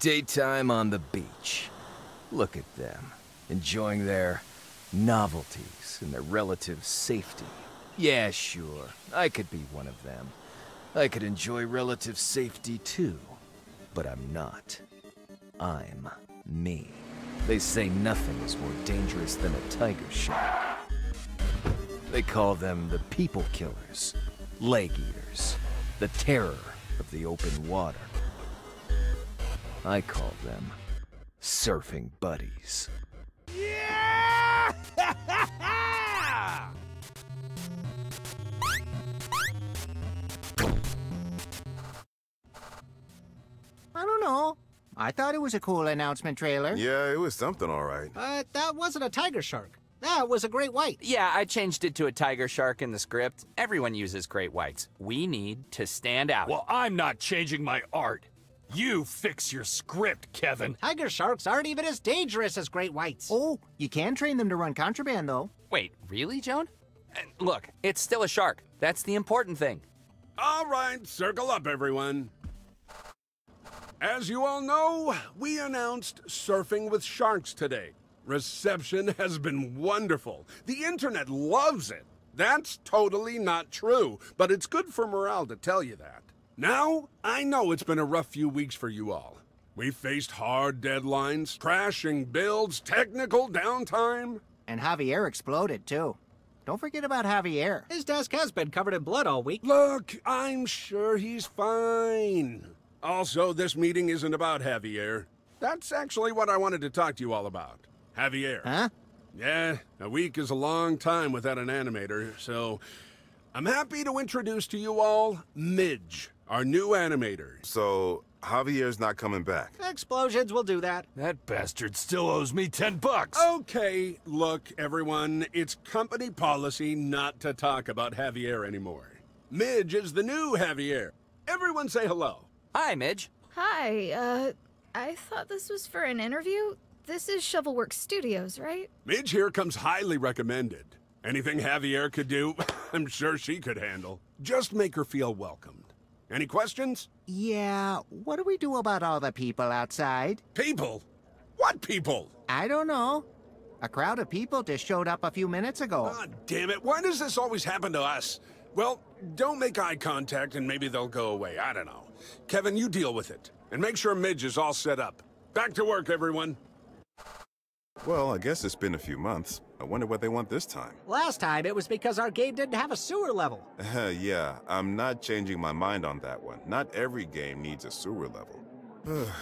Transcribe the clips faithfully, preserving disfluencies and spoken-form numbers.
daytime on the beach. Look at them, enjoying their novelties and their relative safety. Yeah, sure, I could be one of them. I could enjoy relative safety too, but I'm not. I'm me. They say nothing is more dangerous than a tiger shark. They call them the people killers, leg eaters, the terror of the open water. I call them surfing buddies. Yeah! I don't know. I thought it was a cool announcement trailer. Yeah, it was something all right. But that wasn't a tiger shark. That was a great white. Yeah, I changed it to a tiger shark in the script. Everyone uses great whites. We need to stand out. Well, I'm not changing my art. You fix your script, Kevin. Tiger sharks aren't even as dangerous as great whites. Oh, you can train them to run contraband, though. Wait, really, Joan? And look, it's still a shark. That's the important thing. All right, circle up, everyone. As you all know, we announced Surfing with Sharks today. Reception has been wonderful. The internet loves it. That's totally not true, but it's good for morale to tell you that. Now, I know it's been a rough few weeks for you all. We faced hard deadlines, crashing builds, technical downtime. And Javier exploded, too. Don't forget about Javier. His desk has been covered in blood all week. Look, I'm sure he's fine. Also, this meeting isn't about Javier. That's actually what I wanted to talk to you all about. Javier. Huh? Yeah, a week is a long time without an animator, so I'm happy to introduce to you all Midge, our new animator. So, Javier's not coming back. Explosions will do that. That bastard still owes me ten bucks. Okay, look, everyone, it's company policy not to talk about Javier anymore. Midge is the new Javier. Everyone say hello. Hi, Midge. Hi, uh, I thought this was for an interview? This is Shovelworks Studios, right? Midge here comes highly recommended. Anything Javier could do, I'm sure she could handle. Just make her feel welcomed. Any questions? Yeah, what do we do about all the people outside? People? What people? I don't know. A crowd of people just showed up a few minutes ago. Ah, damn it, why does this always happen to us? Well, don't make eye contact and maybe they'll go away, I don't know. Kevin, you deal with it. And make sure Midge is all set up. Back to work, everyone. Well, I guess it's been a few months. I wonder what they want this time. Last time, it was because our game didn't have a sewer level. Uh, yeah, I'm not changing my mind on that one. Not every game needs a sewer level.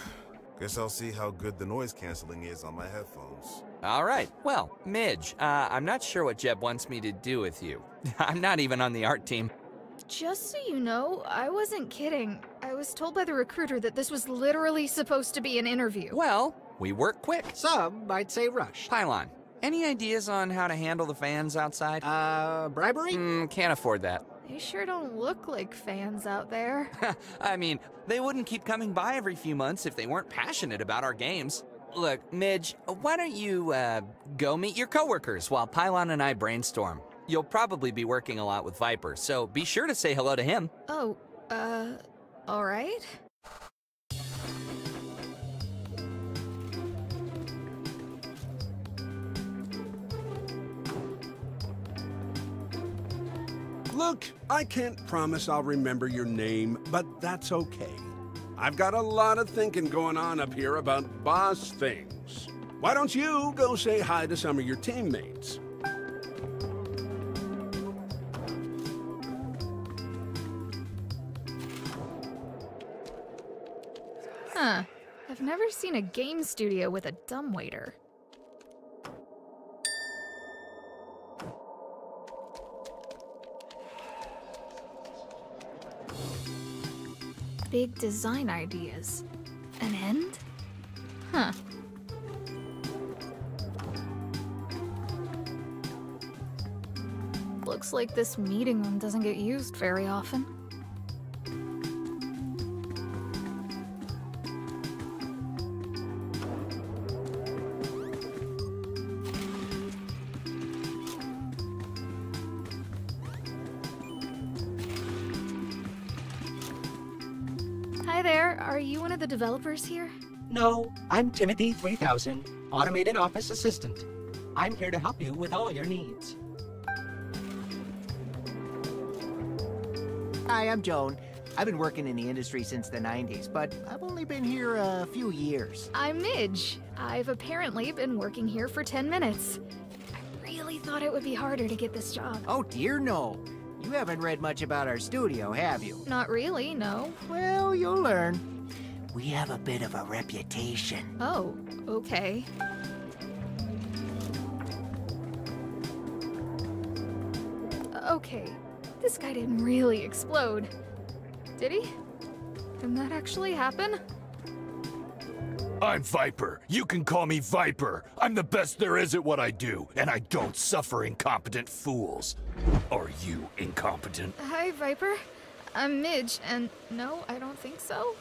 Guess I'll see how good the noise canceling is on my headphones. All right. Well, Midge, uh, I'm not sure what Jeb wants me to do with you. I'm not even on the art team. Just so you know, I wasn't kidding. I was told by the recruiter that this was literally supposed to be an interview. Well, we work quick. Some might say rushed. Pylon, any ideas on how to handle the fans outside? Uh, bribery? Mm, can't afford that. They sure don't look like fans out there. I mean, they wouldn't keep coming by every few months if they weren't passionate about our games. Look, Midge, why don't you, uh, go meet your coworkers while Pylon and I brainstorm. You'll probably be working a lot with Viper, so be sure to say hello to him. Oh, uh, all right. Look, I can't promise I'll remember your name, but that's okay. I've got a lot of thinking going on up here about boss things. Why don't you go say hi to some of your teammates? Huh. I've never seen a game studio with a dumbwaiter. Big design ideas. An end? Huh. Looks like this meeting room doesn't get used very often. Developers here? No, I'm Timothy three thousand, Automated Office Assistant. I'm here to help you with all your needs. Hi, I'm Joan. I've been working in the industry since the nineties, but I've only been here a few years. I'm Midge. I've apparently been working here for ten minutes. I really thought it would be harder to get this job. Oh dear, no. You haven't read much about our studio, have you? Not really, no. Well, you'll learn. We have a bit of a reputation. Oh, okay. Okay. This guy didn't really explode. Did he? Can that actually happen? I'm Viper. You can call me Viper. I'm the best there is at what I do, and I don't suffer incompetent fools. Are you incompetent? Hi, Viper. I'm Midge, and no, I don't think so.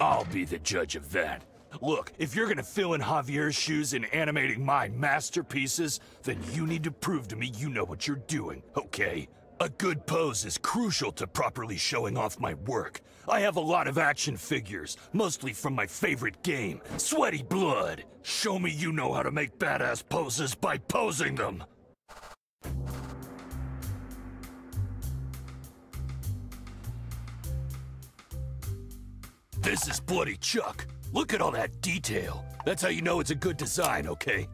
I'll be the judge of that. Look, if you're gonna fill in Javier's shoes in animating my masterpieces, then you need to prove to me you know what you're doing, okay? A good pose is crucial to properly showing off my work. I have a lot of action figures, mostly from my favorite game, Sweaty Blood. Show me you know how to make badass poses by posing them. This is Bloody Chuck. Look at all that detail. That's how you know it's a good design, okay?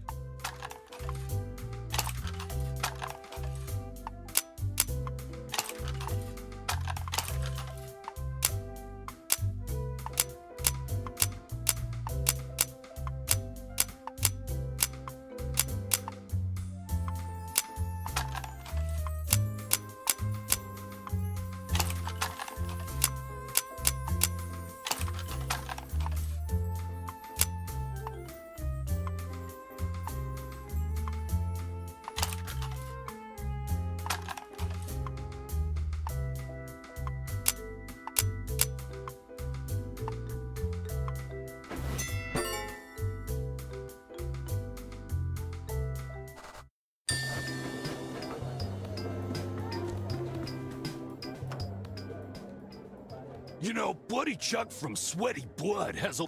You know, Bloody Chuck from Sweaty Blood has a...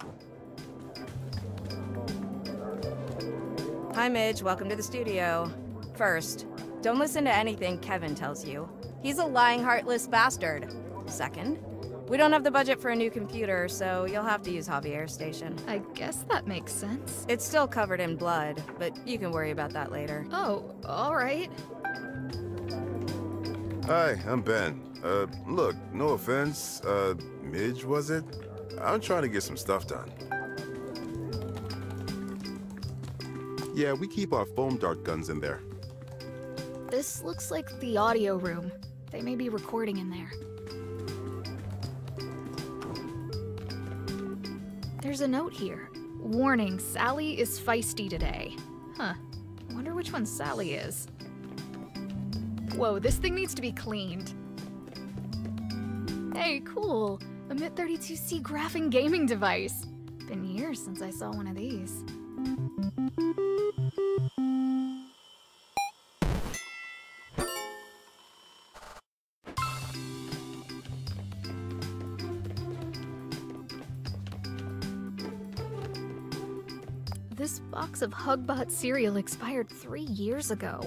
Hi, Midge. Welcome to the studio. First, don't listen to anything Kevin tells you. He's a lying, heartless bastard. Second, we don't have the budget for a new computer, so you'll have to use Javier's station. I guess that makes sense. It's still covered in blood, but you can worry about that later. Oh, all right. Hi, I'm Ben. Uh, look, no offense, uh, Midge was it? I'm trying to get some stuff done. Yeah, we keep our foam dart guns in there. This looks like the audio room. They may be recording in there. There's a note here. Warning, Sally is feisty today. Huh. I wonder which one Sally is. Whoa, this thing needs to be cleaned. Hey, cool! A M I T thirty-two C graphing gaming device! Been years since I saw one of these. This box of Hugbot cereal expired three years ago.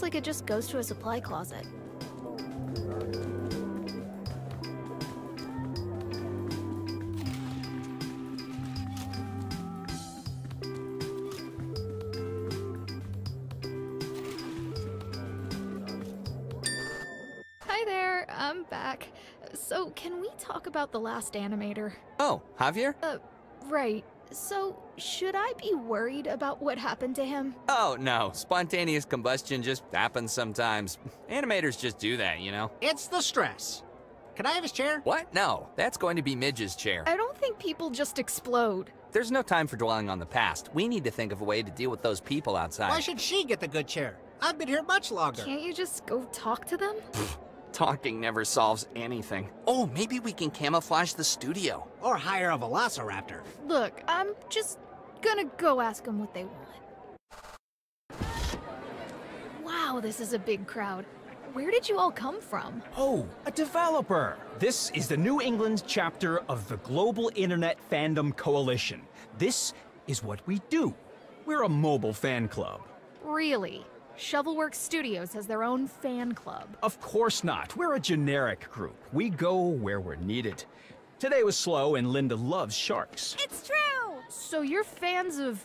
Like it just goes to a supply closet. Hi there, I'm back. So, can we talk about the last animator? Oh, Javier? Uh, right. So, should I be worried about what happened to him? Oh, no. Spontaneous combustion just happens sometimes. Animators just do that, you know? It's the stress. Can I have his chair? What? No. That's going to be Midge's chair. I don't think people just explode. There's no time for dwelling on the past. We need to think of a way to deal with those people outside. Why should she get the good chair? I've been here much longer. Can't you just go talk to them? Talking never solves anything. Oh, maybe we can camouflage the studio. Or hire a velociraptor. Look, I'm just Gonna go ask them what they want. Wow, this is a big crowd. Where did you all come from? Oh, a developer! This is the New England chapter of the Global Internet Fandom Coalition. This is what we do. We're a mobile fan club. Really? Shovelworks Studios has their own fan club. Of course not. We're a generic group. We go where we're needed. Today was slow and Linda loves sharks. It's true! So you're fans of...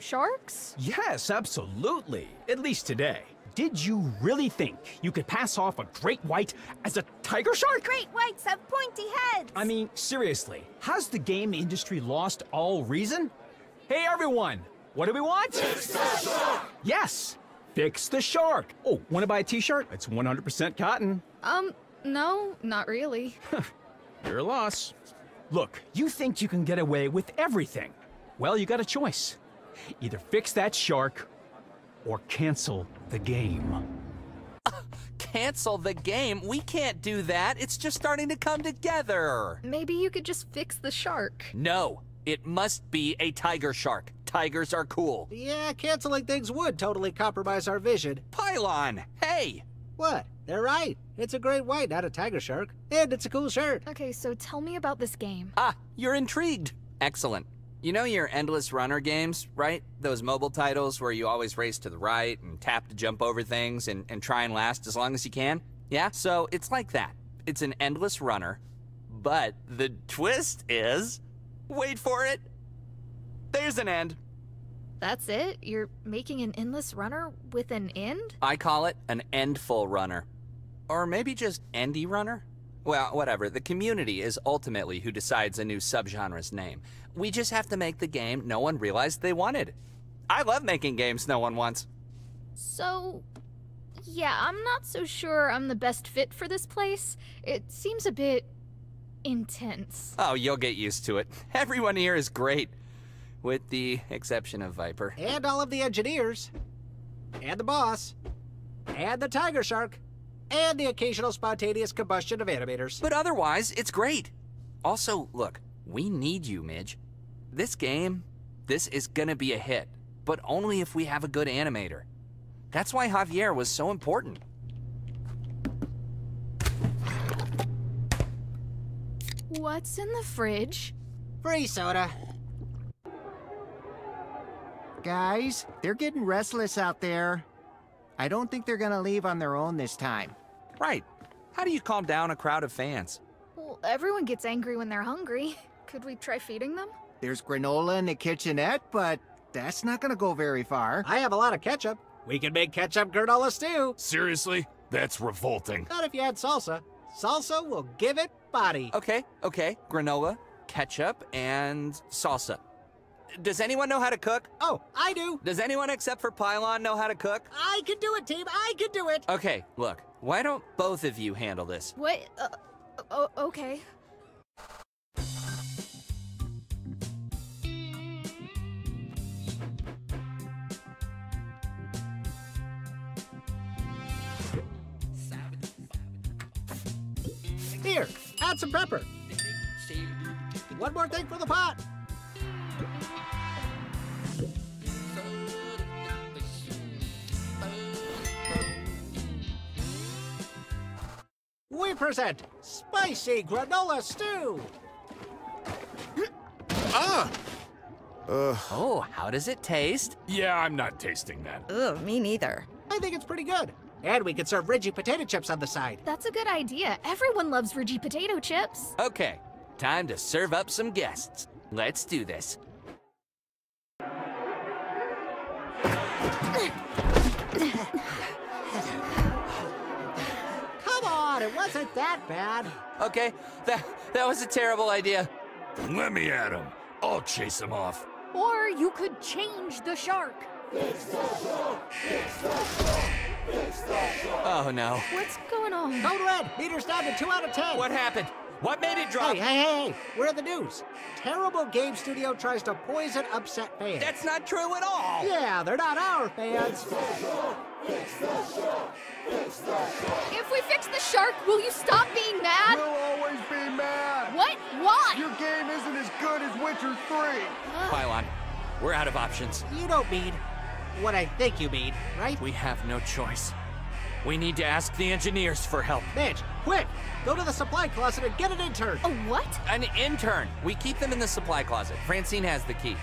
sharks? Yes, absolutely. At least today. Did you really think you could pass off a great white as a tiger shark? Great whites have pointy heads! I mean, seriously, has the game industry lost all reason? Hey everyone, what do we want? Fix the shark! Yes, fix the shark! Oh, wanna buy a t-shirt? It's one hundred percent cotton. Um, no, not really. You're a loss. Look, you think you can get away with everything. Well, you got a choice. Either fix that shark or cancel the game. Uh, cancel the game? We can't do that. It's just starting to come together. Maybe you could just fix the shark. No, it must be a tiger shark. Tigers are cool. Yeah, canceling things would totally compromise our vision. Pylon, hey! What? They're right. It's a great white, not a tiger shark. And it's a cool shirt. Okay, so tell me about this game. Ah, you're intrigued. Excellent. You know your Endless Runner games, right? Those mobile titles where you always race to the right and tap to jump over things and, and try and last as long as you can? Yeah, so it's like that. It's an Endless Runner, but the twist is, wait for it, there's an end. That's it? You're making an Endless Runner with an end? I call it an endful runner. Or maybe just endy runner? Well, whatever. The community is ultimately who decides a new subgenre's name. We just have to make the game no one realized they wanted. I love making games no one wants. So, yeah, I'm not so sure I'm the best fit for this place. It seems a bit intense. Oh, you'll get used to it. Everyone here is great, with the exception of Viper. And all of the engineers. And the boss. And the tiger shark. And the occasional spontaneous combustion of animators. But otherwise, it's great. Also, look, we need you, Midge. This game, this is gonna be a hit, but only if we have a good animator. That's why Javier was so important. What's in the fridge? Free soda. Guys, they're getting restless out there. I don't think they're gonna leave on their own this time. Right. How do you calm down a crowd of fans? Well, everyone gets angry when they're hungry. Could we try feeding them? There's granola in the kitchenette, but that's not gonna go very far. I have a lot of ketchup. We can make ketchup granola stew. Seriously? That's revolting. Not if you add salsa. Salsa will give it body. Okay, okay. Granola, ketchup, and salsa. Does anyone know how to cook? Oh, I do. Does anyone except for Pylon know how to cook? I can do it, team. I can do it. Okay, look. Why don't both of you handle this? What? Uh, oh, okay. Here, add some pepper. One more thing for the pot. We present spicy granola stew. Ah! Uh. Oh, how does it taste? Yeah, I'm not tasting that. Ugh, me neither. I think it's pretty good. And we could serve Ridgy Potato Chips on the side. That's a good idea. Everyone loves Ridgy Potato Chips. Okay, time to serve up some guests. Let's do this. It wasn't that bad. Okay, that that was a terrible idea. Let me at him. I'll chase him off. Or you could change the shark. It's the shark. It's the shark. It's the shark. Oh no. What's going on? Code red. Meter's down to two out of ten. What happened? What made it drop? Hey, hey, hey! We're in the news. Terrible game studio tries to poison upset fans. That's not true at all. Yeah, they're not our fans. It's the shark. Fix the shark! Fix the shark! If we fix the shark, will you stop being mad? We'll always be mad! What? Why? Your game isn't as good as Witcher three! Pylon, We're out of options. You don't mean what I think you mean, right? We have no choice. We need to ask the engineers for help. Midge, quick! Go to the supply closet and get an intern! A what? An intern! We keep them in the supply closet. Francine has the key.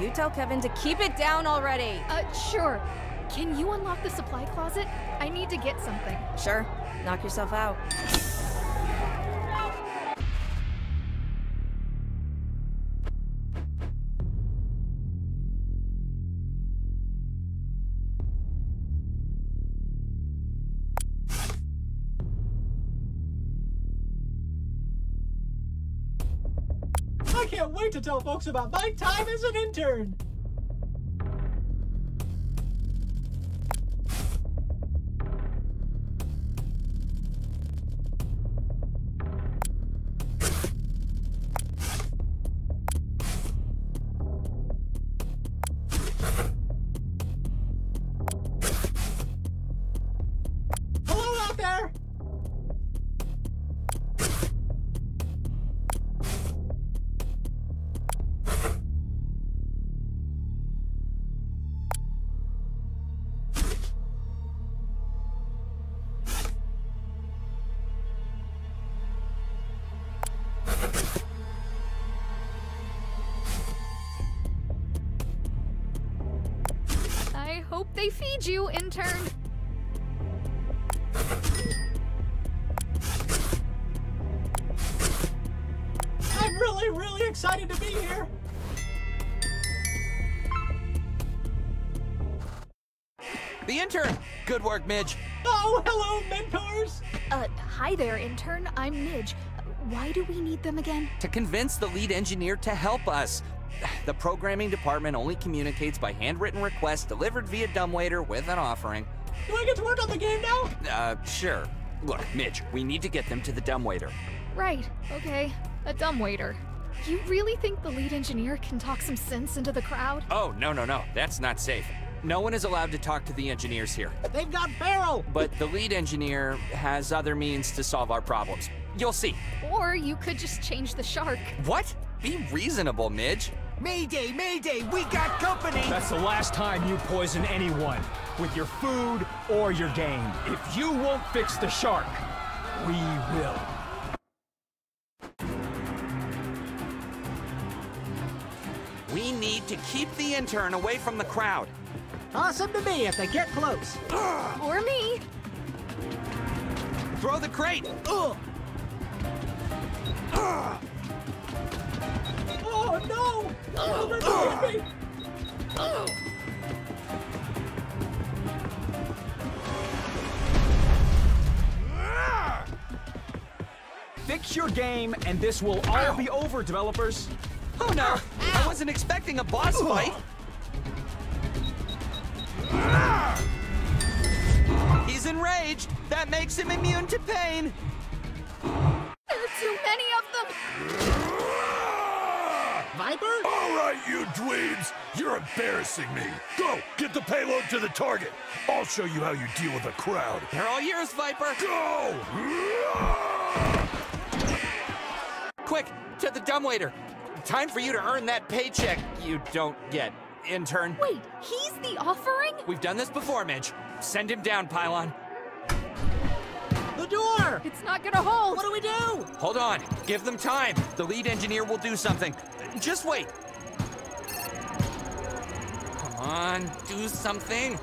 You tell Kevin to keep it down already. Uh, sure. Can you unlock the supply closet? I need to get something. Sure. Knock yourself out. To tell folks about my time as an intern. Hello out there. They feed you, intern. I'm really, really excited to be here. The intern. Good work, Midge. Oh, hello, mentors. Uh, hi there, intern. I'm Midge. Why do we need them again? To convince the lead engineer to help us. The programming department only communicates by handwritten request delivered via dumbwaiter with an offering. Do I get to work on the game now? Uh, sure. Look, Midge, we need to get them to the dumbwaiter. Right. Okay. A dumbwaiter. You really think the lead engineer can talk some sense into the crowd? Oh, no, no, no. That's not safe. No one is allowed to talk to the engineers here. They've got Barrel! But the lead engineer has other means to solve our problems. You'll see. Or you could just change the shark. What? Be reasonable, Midge. Mayday, mayday, we got company! That's the last time you poison anyone, with your food or your game. If you won't fix the shark, we will. We need to keep the intern away from the crowd. Awesome to me if they get close. Ugh. Or me. Throw the crate. Ugh. Ugh. Oh, no! Oh, no, no, no. Oh. Fix your game, and this will all Ow. be over, developers. Oh, no! Ow. I wasn't expecting a boss Ugh. fight. He's enraged. That makes him immune to pain. There are too many of them. Viper? All right, you dweebs! You're embarrassing me! Go! Get the payload to the target! I'll show you how you deal with a crowd! They're all yours, Viper! Go! Quick! To the dumbwaiter! Time for you to earn that paycheck you don't get, intern. Wait, he's the offering? We've done this before, Midge. Send him down, Pylon. The door! It's not gonna hold! What do we do? Hold on. Give them time. The lead engineer will do something. Just wait. Come on, do something.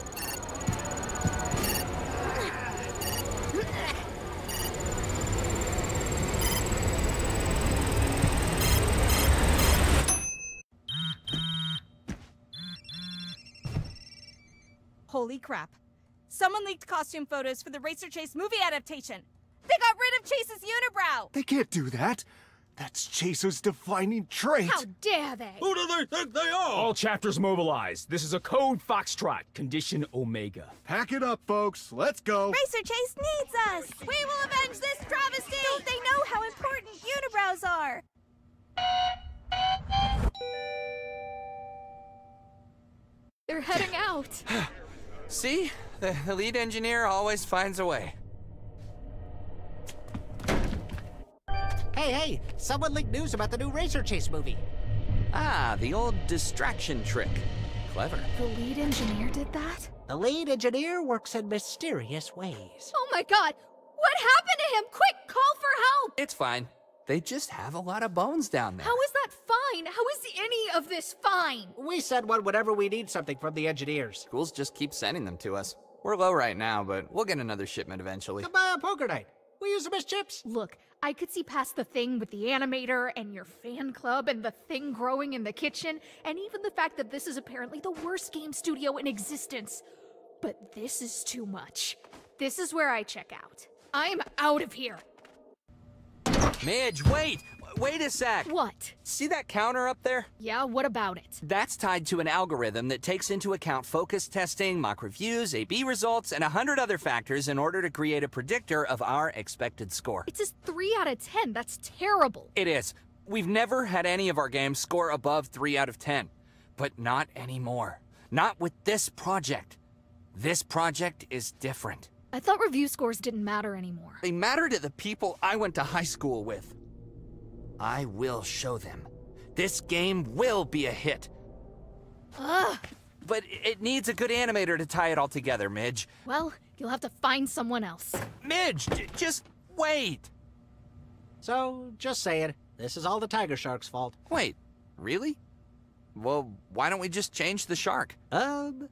Holy crap. Someone leaked costume photos for the Razer Chase movie adaptation. They got rid of Chase's unibrow! They can't do that. That's Chase's defining trait! How dare they! Who do they think they are? All chapters mobilize. This is a code foxtrot. Condition Omega. Pack it up, folks. Let's go. Razer Chase needs us! We will avenge this travesty! Don't they know how important unibrows are? They're heading out. See? The, the lead engineer always finds a way. Hey, hey! Someone leaked news about the new Razer Chase movie. Ah, the old distraction trick. Clever. The lead engineer did that? The lead engineer works in mysterious ways. Oh my god! What happened to him? Quick, call for help! It's fine. They just have a lot of bones down there. How is that fine? How is any of this fine? We send one whenever we need something from the engineers. Schools just keep sending them to us. We're low right now, but we'll get another shipment eventually. Come by on poker night. We use them as chips. Look, I could see past the thing with the animator and your fan club and the thing growing in the kitchen and even the fact that this is apparently the worst game studio in existence. But this is too much. This is where I check out. I'm out of here. Midge, wait! Wait a sec! What? See that counter up there? Yeah, what about it? That's tied to an algorithm that takes into account focus testing, mock reviews, A B results, and a hundred other factors in order to create a predictor of our expected score. It says three out of ten. That's terrible. It is. We've never had any of our games score above three out of ten. But not anymore. Not with this project. This project is different. I thought review scores didn't matter anymore. They matter to the people I went to high school with. I will show them. This game will be a hit. Ugh. But it needs a good animator to tie it all together, Midge. Well, you'll have to find someone else. Midge, just wait. So, just saying, this is all the Tiger Shark's fault. Wait, really? Well, why don't we just change the shark? Um...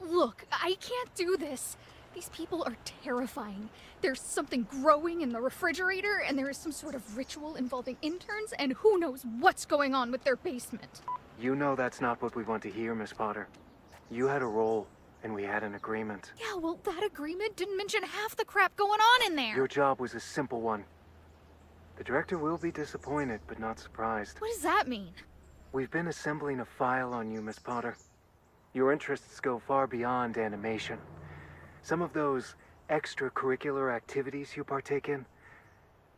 Look, I can't do this. These people are terrifying. There's something growing in the refrigerator, and there is some sort of ritual involving interns, and who knows what's going on with their basement. You know that's not what we want to hear, Miss Potter. You had a role, and we had an agreement. Yeah, well, that agreement didn't mention half the crap going on in there. Your job was a simple one. The director will be disappointed, but not surprised. What does that mean? We've been assembling a file on you, Miss Potter. Your interests go far beyond animation. Some of those extracurricular activities you partake in,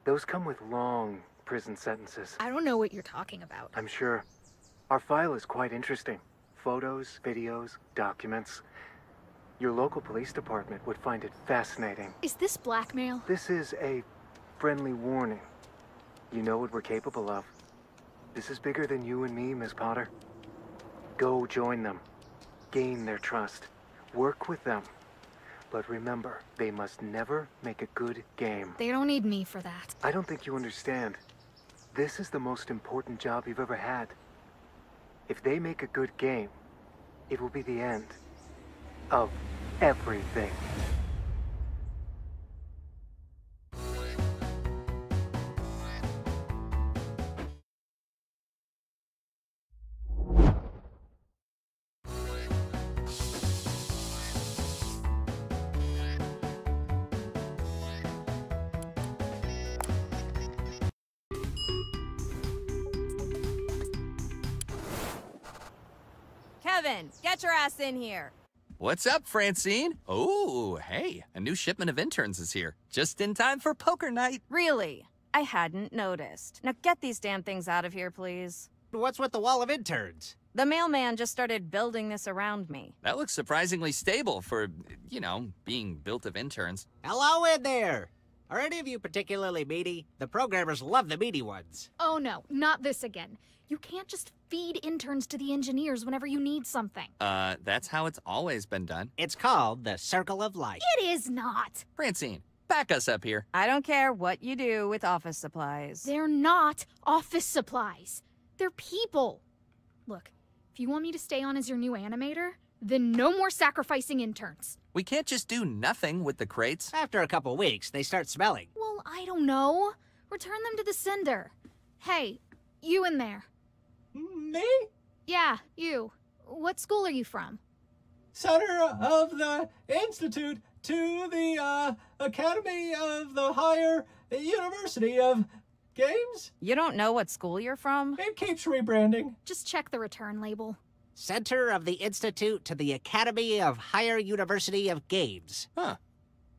those come with long prison sentences. I don't know what you're talking about. I'm sure. Our file is quite interesting. Photos, videos, documents. Your local police department would find it fascinating. Is this blackmail? This is a friendly warning. You know what we're capable of. This is bigger than you and me, Miss Potter. Go join them. Gain their trust. Work with them. But remember, they must never make a good game. They don't need me for that. I don't think you understand. This is the most important job you've ever had. If they make a good game, it will be the end of everything. Get your ass in here. What's up, Francine? Oh, hey, a new shipment of interns is here. Just in time for poker night. Really? I hadn't noticed. Now get these damn things out of here, please. What's with the wall of interns? The mailman just started building this around me. That looks surprisingly stable for, you know, being built of interns. Hello in there. Are any of you particularly meaty? The programmers love the meaty ones. Oh no, not this again. You can't just feed interns to the engineers whenever you need something. Uh, that's how it's always been done. It's called the circle of life. It is not. Francine, back us up here. I don't care what you do with office supplies. They're not office supplies. They're people. Look, if you want me to stay on as your new animator, then no more sacrificing interns. We can't just do nothing with the crates. After a couple weeks, they start smelling. Well, I don't know. Return them to the sender. Hey, you in there. Me? Yeah, you. What school are you from? Center of the Institute to the uh, Academy of the Higher University of Games? You don't know what school you're from? It keeps rebranding. Just check the return label. Center of the Institute to the Academy of Higher University of Games. Huh.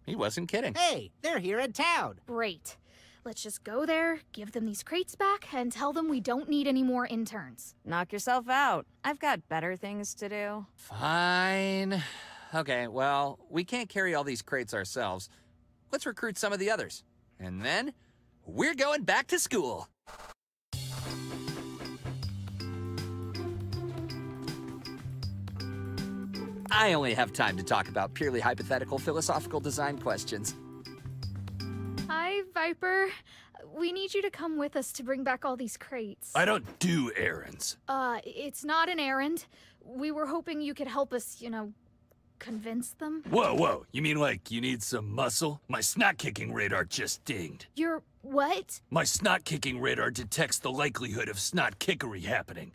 He wasn't kidding. Hey, they're here in town. Great. Let's just go there, give them these crates back, and tell them we don't need any more interns. Knock yourself out. I've got better things to do. Fine. Okay, well, we can't carry all these crates ourselves. Let's recruit some of the others. And then, we're going back to school. I only have time to talk about purely hypothetical philosophical design questions. Hi, Viper. We need you to come with us to bring back all these crates. I don't do errands. Uh, it's not an errand. We were hoping you could help us, you know, convince them. Whoa, whoa. You mean like you need some muscle? My snot-kicking radar just dinged. Your what? My snot-kicking radar detects the likelihood of snot-kickery happening.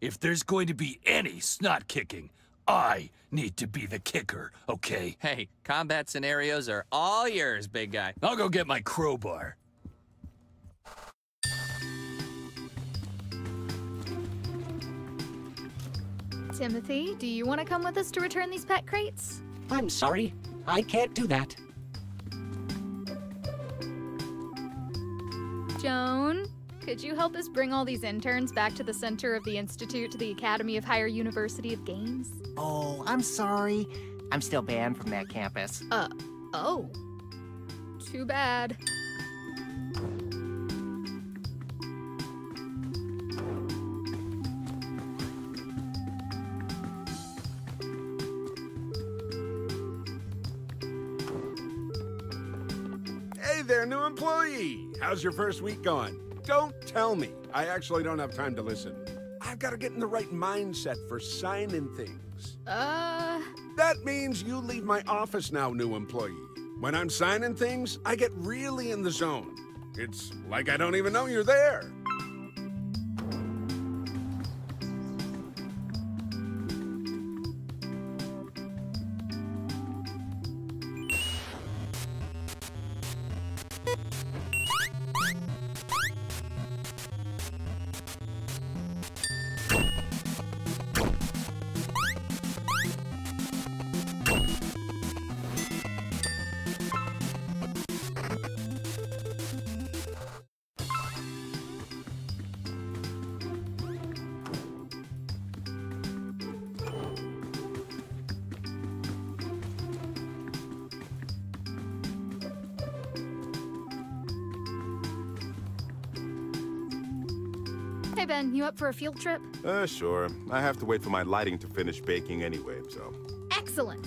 If there's going to be any snot-kicking, I need to be the kicker, okay? Hey, combat scenarios are all yours, big guy. I'll go get my crowbar. Timothy, do you want to come with us to return these pet crates? I'm sorry, I can't do that. Joan? Could you help us bring all these interns back to the Center of the Institute to the Academy of Higher University of Games? Oh, I'm sorry. I'm still banned from that campus. Uh, oh. Too bad. Hey there, new employee! How's your first week going? Don't tell me. I actually don't have time to listen. I've got to get in the right mindset for signing things. Uh... That means you leave my office now, new employee. When I'm signing things, I get really in the zone. It's like I don't even know you're there. Ben, you up for a field trip? Uh, sure. I have to wait for my lighting to finish baking anyway, so... Excellent!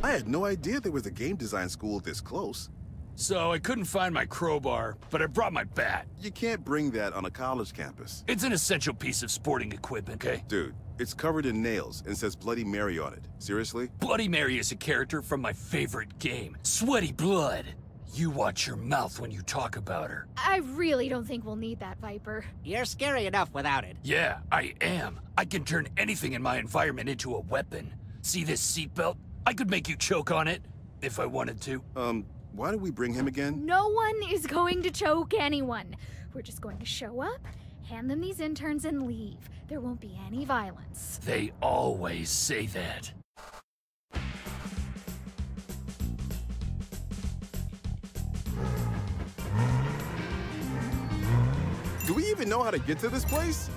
I had no idea there was a game design school this close. So, I couldn't find my crowbar, but I brought my bat. You can't bring that on a college campus. It's an essential piece of sporting equipment, okay? Dude, it's covered in nails and says Bloody Mary on it. Seriously? Bloody Mary is a character from my favorite game, Sweaty Blood. You watch your mouth when you talk about her. I really don't think we'll need that, Viper. You're scary enough without it. Yeah, I am. I can turn anything in my environment into a weapon. See this seatbelt? I could make you choke on it, if I wanted to. Um, why did we bring him again? No one is going to choke anyone. We're just going to show up, hand them these interns, and leave. There won't be any violence. They always say that. Do we even know how to get to this place?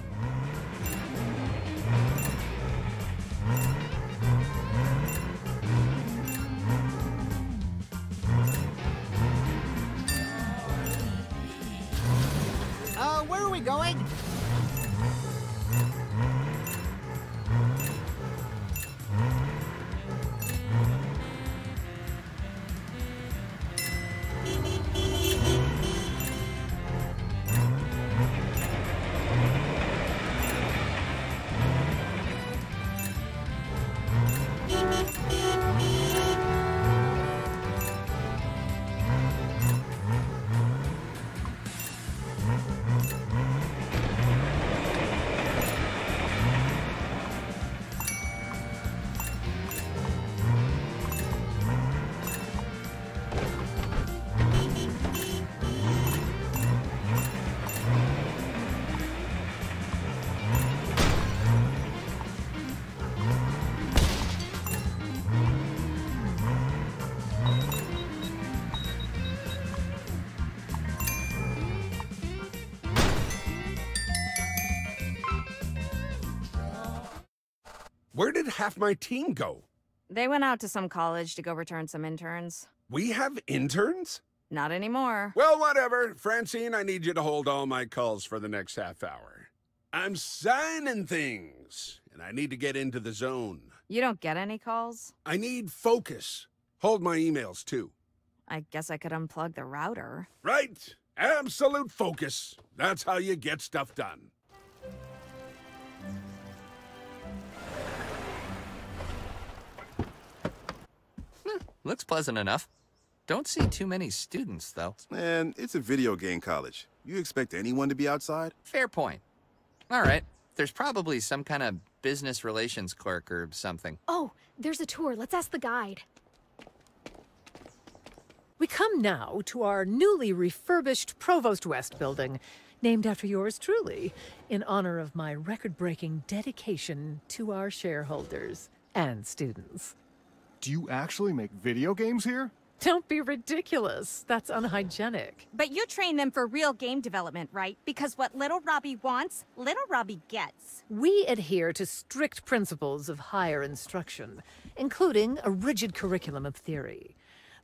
Uh, where are we going? Where did half my team go? They went out to some college to go return some interns. We have interns? Not anymore. Well, whatever. Francine, I need you to hold all my calls for the next half hour. I'm signing things, and I need to get into the zone. You don't get any calls? I need focus. Hold my emails, too. I guess I could unplug the router. Right. Absolute focus. That's how you get stuff done. Eh, looks pleasant enough. Don't see too many students, though. Man, it's a video game college. You expect anyone to be outside? Fair point. All right. There's probably some kind of business relations clerk or something. Oh, there's a tour. Let's ask the guide. We come now to our newly refurbished Provost West building, named after yours truly, in honor of my record-breaking dedication to our shareholders and students. Do you actually make video games here? Don't be ridiculous. That's unhygienic. But you train them for real game development, right? Because what little Robbie wants, little Robbie gets. We adhere to strict principles of higher instruction, including a rigid curriculum of theory.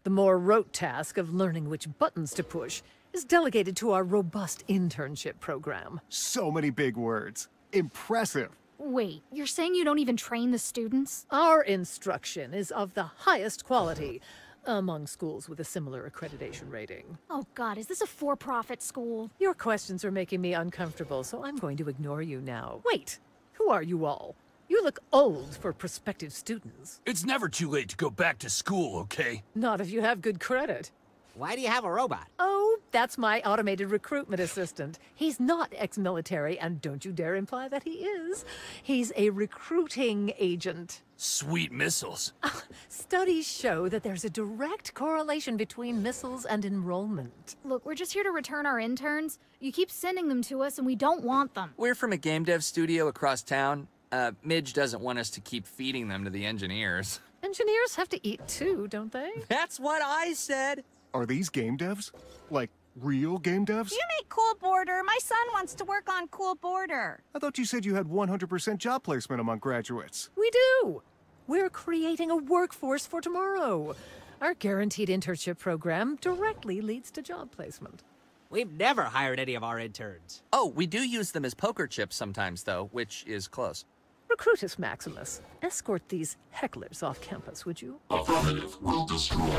The more rote task of learning which buttons to push is delegated to our robust internship program. So many big words. Impressive. Wait, you're saying you don't even train the students? Our instruction is of the highest quality among schools with a similar accreditation rating. Oh God, is this a for-profit school? Your questions are making me uncomfortable, so I'm going to ignore you now. Wait, who are you all? You look old for prospective students. It's never too late to go back to school, okay? Not if you have good credit. Why do you have a robot? Oh, that's my automated recruitment assistant. He's not ex-military, and don't you dare imply that he is. He's a recruiting agent. Sweet missiles. Uh, studies show that there's a direct correlation between missiles and enrollment. Look, we're just here to return our interns. You keep sending them to us, and we don't want them. We're from a game dev studio across town. Uh, Midge doesn't want us to keep feeding them to the engineers. Engineers have to eat too, don't they? That's what I said! Are these game devs? Like, real game devs? You make cool Border. My son wants to work on cool Border. I thought you said you had one hundred percent job placement among graduates. We do. We're creating a workforce for tomorrow. Our guaranteed internship program directly leads to job placement. We've never hired any of our interns. Oh, we do use them as poker chips sometimes, though, which is close. Recruit us, Maximus. Escort these hecklers off campus, would you? Affirmative will destroy.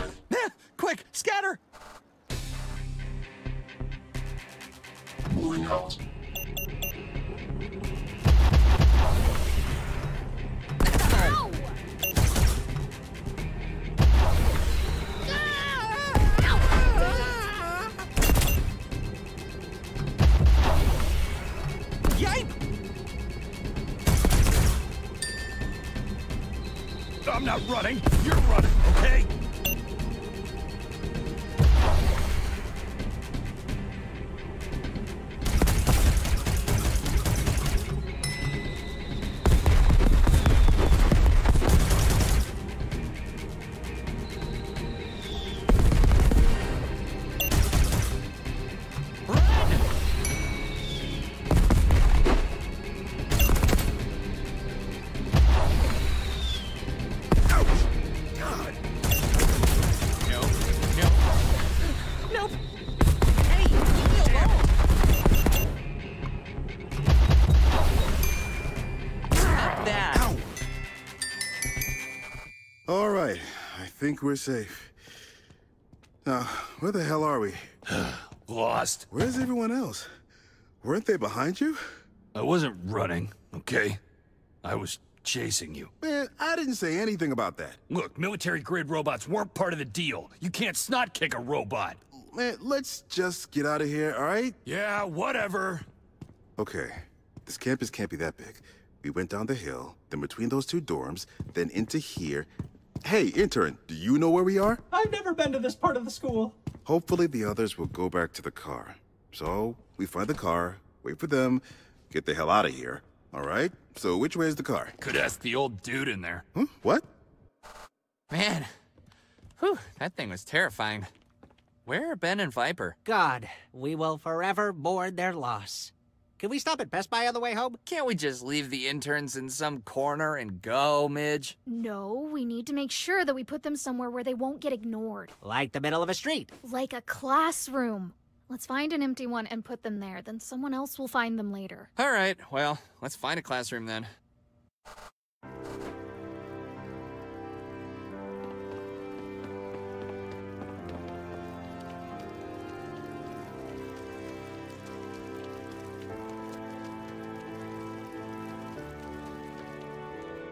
Quick, scatter! Moving out. Ow! Ah! Ow! Yipe! I'm not running, you're running, okay? I think we're safe. Now, where the hell are we? Lost. Where's everyone else? Weren't they behind you? I wasn't running, okay? I was chasing you. Man, I didn't say anything about that. Look, military-grade robots weren't part of the deal. You can't snot-kick a robot. Man, let's just get out of here, all right? Yeah, whatever. Okay, this campus can't be that big. We went down the hill, then between those two dorms, then into here. Hey, intern, do you know where we are? I've never been to this part of the school. Hopefully the others will go back to the car. So, we find the car, wait for them, get the hell out of here. All right? So, which way is the car? Could ask the old dude in there. Huh? What? Man. Whew, that thing was terrifying. Where are Ben and Viper? God, we will forever mourn their loss. Can we stop at Best Buy on the way home? Can't we just leave the interns in some corner and go, Midge? No, we need to make sure that we put them somewhere where they won't get ignored. Like the middle of a street. Like a classroom. Let's find an empty one and put them there, then someone else will find them later. All right, well, let's find a classroom then.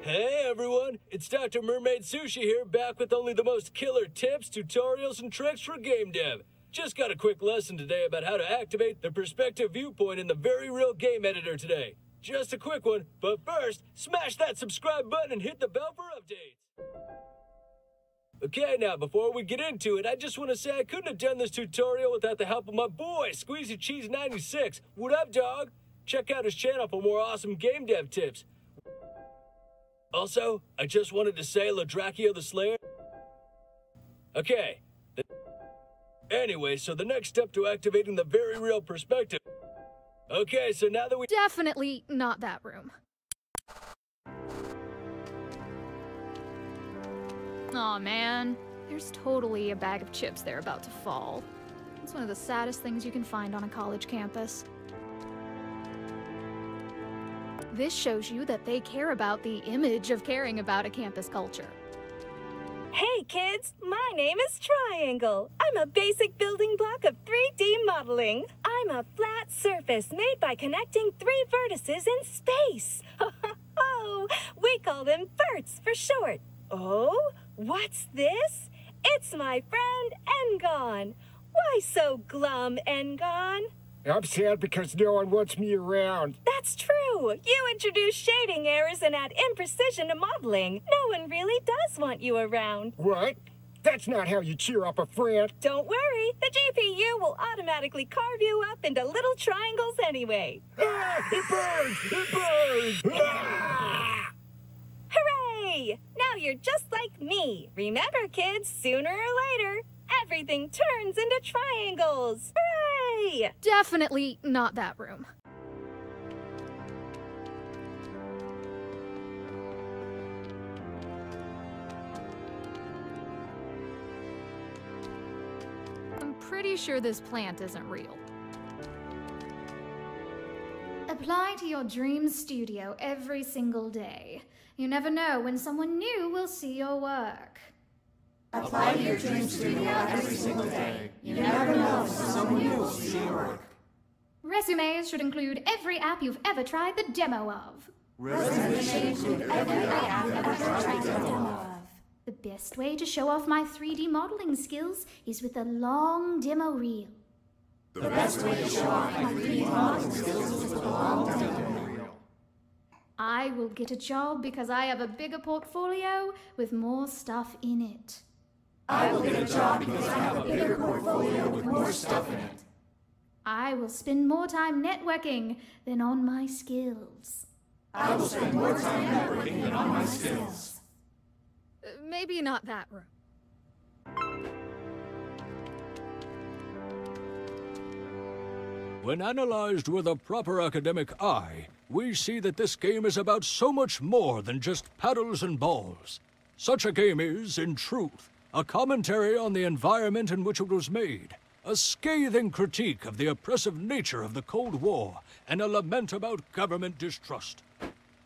Hey everyone, it's Doctor Mermaid Sushi here, back with only the most killer tips, tutorials, and tricks for game dev. Just got a quick lesson today about how to activate the perspective viewpoint in the very real game editor today. Just a quick one, but first, smash that subscribe button and hit the bell for updates. Okay, now before we get into it, I just want to say I couldn't have done this tutorial without the help of my boy, Squeezy Cheese ninety-six. What up, dog? Check out his channel for more awesome game dev tips. Also, I just wanted to say Lodrachio the Slayer. Okay. Anyway, so the next step to activating the very real perspective. Okay, so now that we- Definitely not that room. Aw, man. There's totally a bag of chips there about to fall. It's one of the saddest things you can find on a college campus. This shows you that they care about the image of caring about a campus culture. Hey kids, my name is Triangle. I'm a basic building block of three D modeling. I'm a flat surface made by connecting three vertices in space. Oh, we call them verts for short. Oh, what's this? It's my friend Engon. Why so glum, Engon? I'm sad because no one wants me around. That's true. You introduce shading errors and add imprecision to modeling. No one really does want you around. What? That's not how you cheer up a friend. Don't worry. The G P U will automatically carve you up into little triangles anyway. Ah! It burns! It burns! Ah! Hooray! Now you're just like me. Remember, kids, sooner or later, everything turns into triangles. Hooray! Definitely not that room. I'm pretty sure this plant isn't real. Apply to your dream studio every single day. You never know when someone new will see your work. Apply to your dream studio every single day. You never know if someone new will see your work. Resumes should include every app you've ever tried the demo of. Resumes should include every app you've ever tried the demo of. The best way to show off my three D modeling skills is with a long demo reel. The best way to show off my three D modeling skills is with a long demo reel. I will get a job because I have a bigger portfolio with more stuff in it. I will get a job because I have a bigger portfolio with more stuff in it. I will spend more time networking than on my skills. I will spend more time networking than on my skills. Uh, maybe not that room. When analyzed with a proper academic eye, we see that this game is about so much more than just paddles and balls. Such a game is, in truth, a commentary on the environment in which it was made, a scathing critique of the oppressive nature of the Cold War, and a lament about government distrust.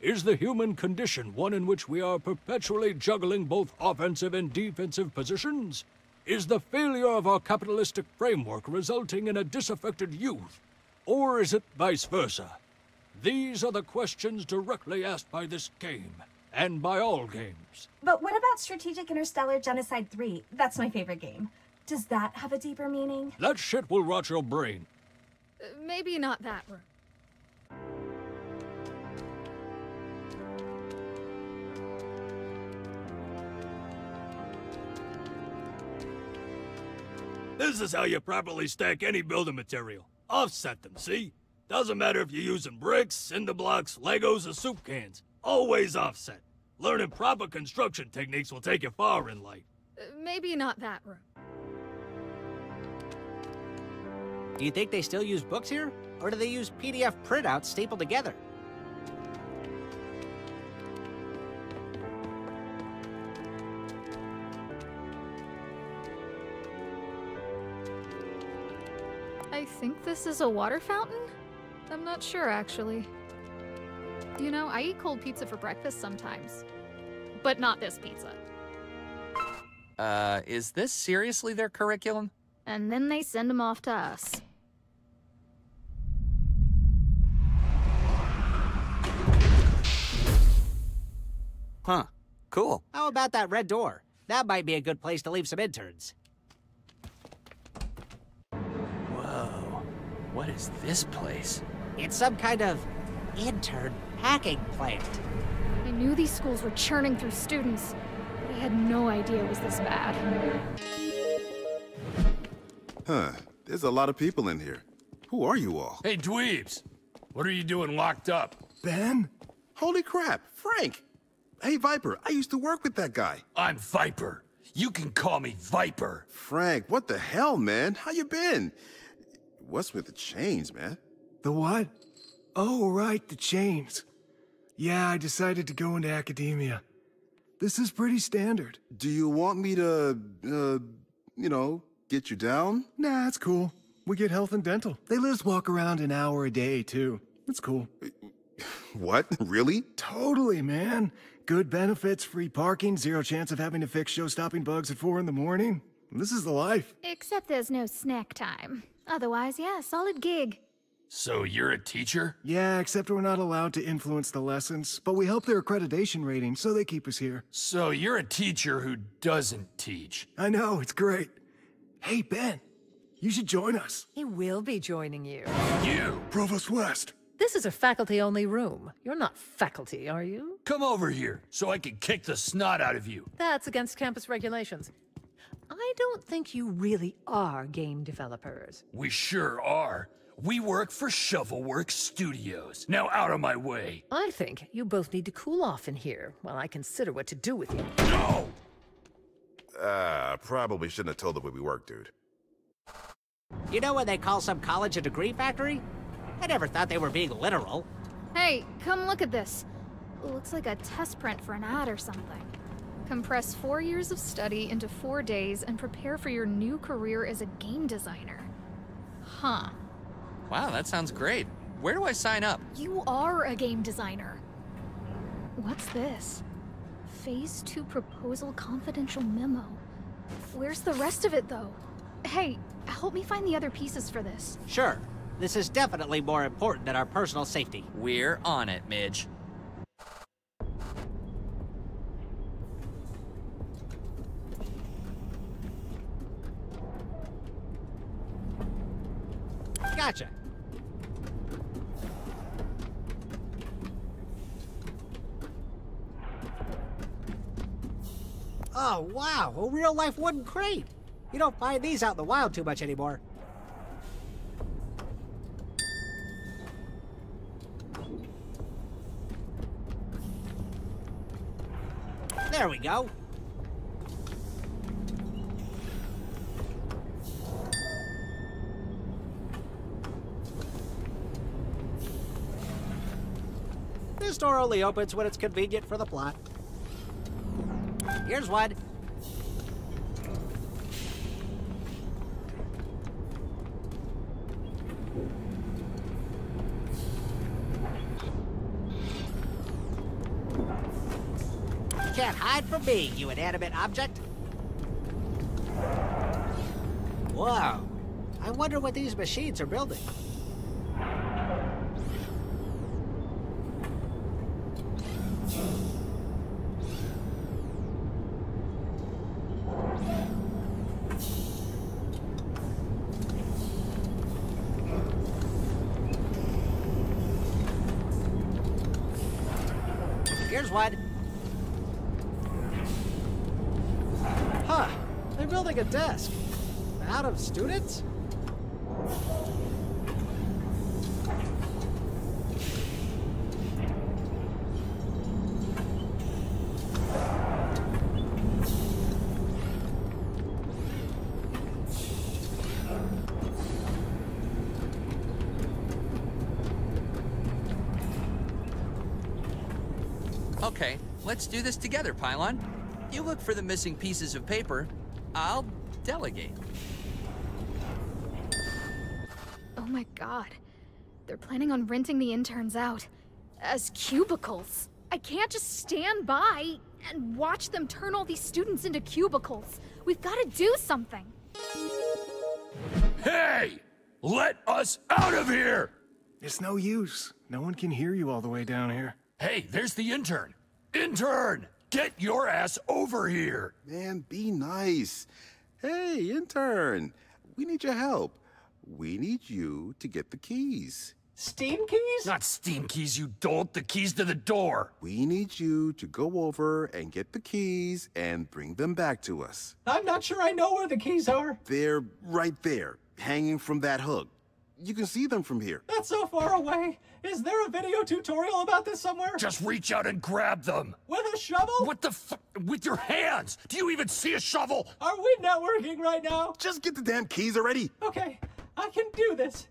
Is the human condition one in which we are perpetually juggling both offensive and defensive positions? Is the failure of our capitalistic framework resulting in a disaffected youth? Or is it vice versa? These are the questions directly asked by this game. And by all games. But what about Strategic Interstellar Genocide three? That's my favorite game. Does that have a deeper meaning? That shit will rot your brain. Uh, maybe not that room. This is how you properly stack any building material. Offset them, see? Doesn't matter if you're using bricks, cinder blocks, Legos, or soup cans. Always offset. Learning proper construction techniques will take you far in life. Uh, maybe not that room. Do you think they still use books here? Or do they use P D F printouts stapled together? I think this is a water fountain? I'm not sure, actually. You know, I eat cold pizza for breakfast sometimes. But not this pizza. Uh, is this seriously their curriculum? And then they send them off to us. Huh. Cool. How about that red door? That might be a good place to leave some interns. Whoa. What is this place? It's some kind of intern packing plant. I knew these schools were churning through students, but I had no idea it was this bad. Huh. There's a lot of people in here. Who are you all? Hey, dweebs! What are you doing locked up? Ben? Holy crap! Frank! Hey, Viper, I used to work with that guy. I'm Viper. You can call me Viper. Frank, what the hell, man? How you been? What's with the chains, man? The what? Oh, right, the chains. Yeah, I decided to go into academia. This is pretty standard. Do you want me to, uh, you know, get you down? Nah, it's cool. We get health and dental. They let us walk around an hour a day, too. It's cool. What? Really? Totally, man. Good benefits, free parking, zero chance of having to fix show-stopping bugs at four in the morning. This is the life. Except there's no snack time. Otherwise, yeah, solid gig. So you're a teacher? Yeah, except we're not allowed to influence the lessons, but we help their accreditation rating, so they keep us here. So you're a teacher who doesn't teach. I know, it's great. Hey, Ben, you should join us. He will be joining you. You! Provost West! This is a faculty-only room. You're not faculty, are you? Come over here, so I can kick the snot out of you. That's against campus regulations. I don't think you really are game developers. We sure are. We work for Shovelworks Studios. Now out of my way. I think you both need to cool off in here while I consider what to do with you. No! Uh, probably shouldn't have told them where we work, dude. You know when they call some college a degree factory? I never thought they were being literal. Hey, come look at this. It looks like a test print for an ad or something. Compress four years of study into four days and prepare for your new career as a game designer. Huh. Wow, that sounds great. Where do I sign up? You are a game designer. What's this? Phase two proposal confidential memo. Where's the rest of it, though? Hey, help me find the other pieces for this. Sure. This is definitely more important than our personal safety. We're on it, Midge. Gotcha. Oh, wow, a real-life wooden crate. You don't find these out in the wild too much anymore. There we go. This door only opens when it's convenient for the plot. Here's one. Can't hide from me, you inanimate object. Whoa. I wonder what these machines are building. Here's one. Huh, they're building a desk. Out of students? Okay, let's do this together, Pylon. You look for the missing pieces of paper. I'll delegate. Oh my god. They're planning on renting the interns out. As cubicles. I can't just stand by and watch them turn all these students into cubicles. We've got to do something. Hey! Let us out of here! It's no use. No one can hear you all the way down here. Hey, there's the intern. Intern! Get your ass over here! Man, be nice. Hey, intern. We need your help. We need you to get the keys. Steam keys? Not steam keys, you dolt. The keys to the door. We need you to go over and get the keys and bring them back to us. I'm not sure I know where the keys are. They're right there, hanging from that hook. You can see them from here. Not so far away. Is there a video tutorial about this somewhere? Just reach out and grab them. With a shovel? What the f- with your hands? Do you even see a shovel? Are we networking right now? Just get the damn keys already. Okay, I can do this.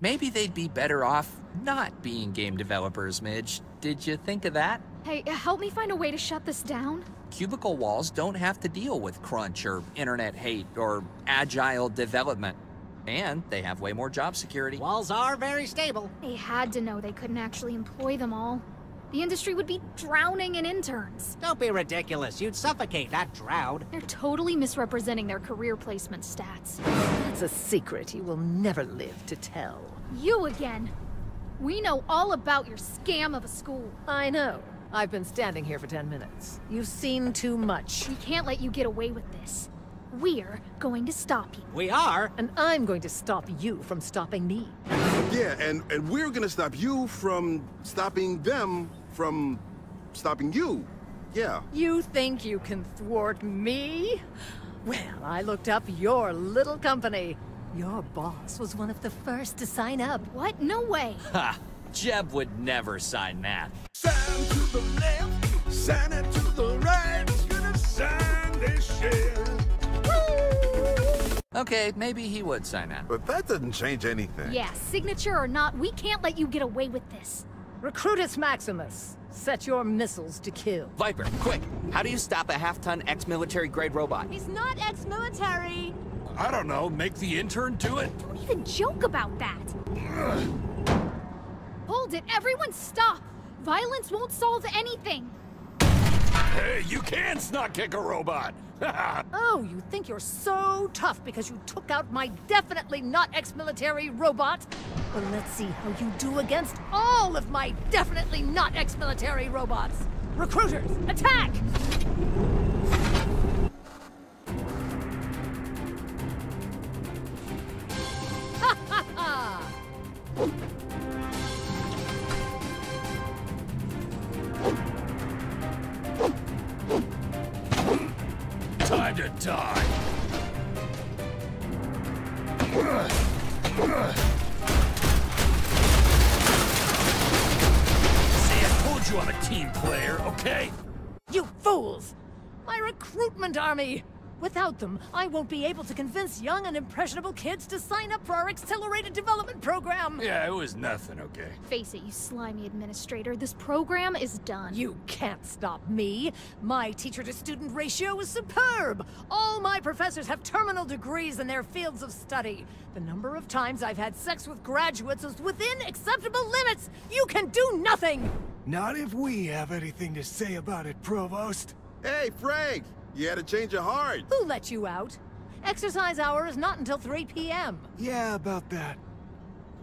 Maybe they'd be better off not being game developers, Midge. Did you think of that? Hey, help me find a way to shut this down. Cubicle walls don't have to deal with crunch or internet hate or agile development. And they have way more job security. Walls are very stable. They had to know they couldn't actually employ them all. The industry would be drowning in interns. Don't be ridiculous. You'd suffocate, not drown. They're totally misrepresenting their career placement stats. That's a secret you will never live to tell. You again. We know all about your scam of a school. I know. I've been standing here for ten minutes. You've seen too much. We can't let you get away with this. We're going to stop you. We are? And I'm going to stop you from stopping me. Yeah, and, and we're going to stop you from stopping them. From stopping you, yeah. You think you can thwart me? Well, I looked up your little company. Your boss was one of the first to sign up. What? No way. Ha! Jeb would never sign that. Sign to the left, sign it to the right. He's gonna sign this shit. Woo! Okay, maybe he would sign that. But that doesn't change anything. Yeah, signature or not, we can't let you get away with this. Recruitus Maximus, set your missiles to kill. Viper, quick! How do you stop a half-ton ex-military grade robot? He's not ex-military! I don't know, make the intern do it? Don't even joke about that! Ugh. Hold it, everyone stop! Violence won't solve anything! Hey, you can't snot kick a robot! Oh, you think you're so tough because you took out my definitely not ex-military robot? Well, let's see how you do against all of my definitely not ex-military robots! Recruiters, attack! Ha ha ha! Time to die! See, I told you I'm a team player, okay? You fools! My recruitment army! Without them, I won't be able to convince young and impressionable kids to sign up for our accelerated development program! Yeah, it was nothing, okay? Face it, you slimy administrator. This program is done. You can't stop me. My teacher-to-student ratio is superb. All my professors have terminal degrees in their fields of study. The number of times I've had sex with graduates is within acceptable limits. You can do nothing! Not if we have anything to say about it, Provost. Hey, Frank! You had a change of heart! Who let you out? Exercise hour is not until three p m Yeah, about that.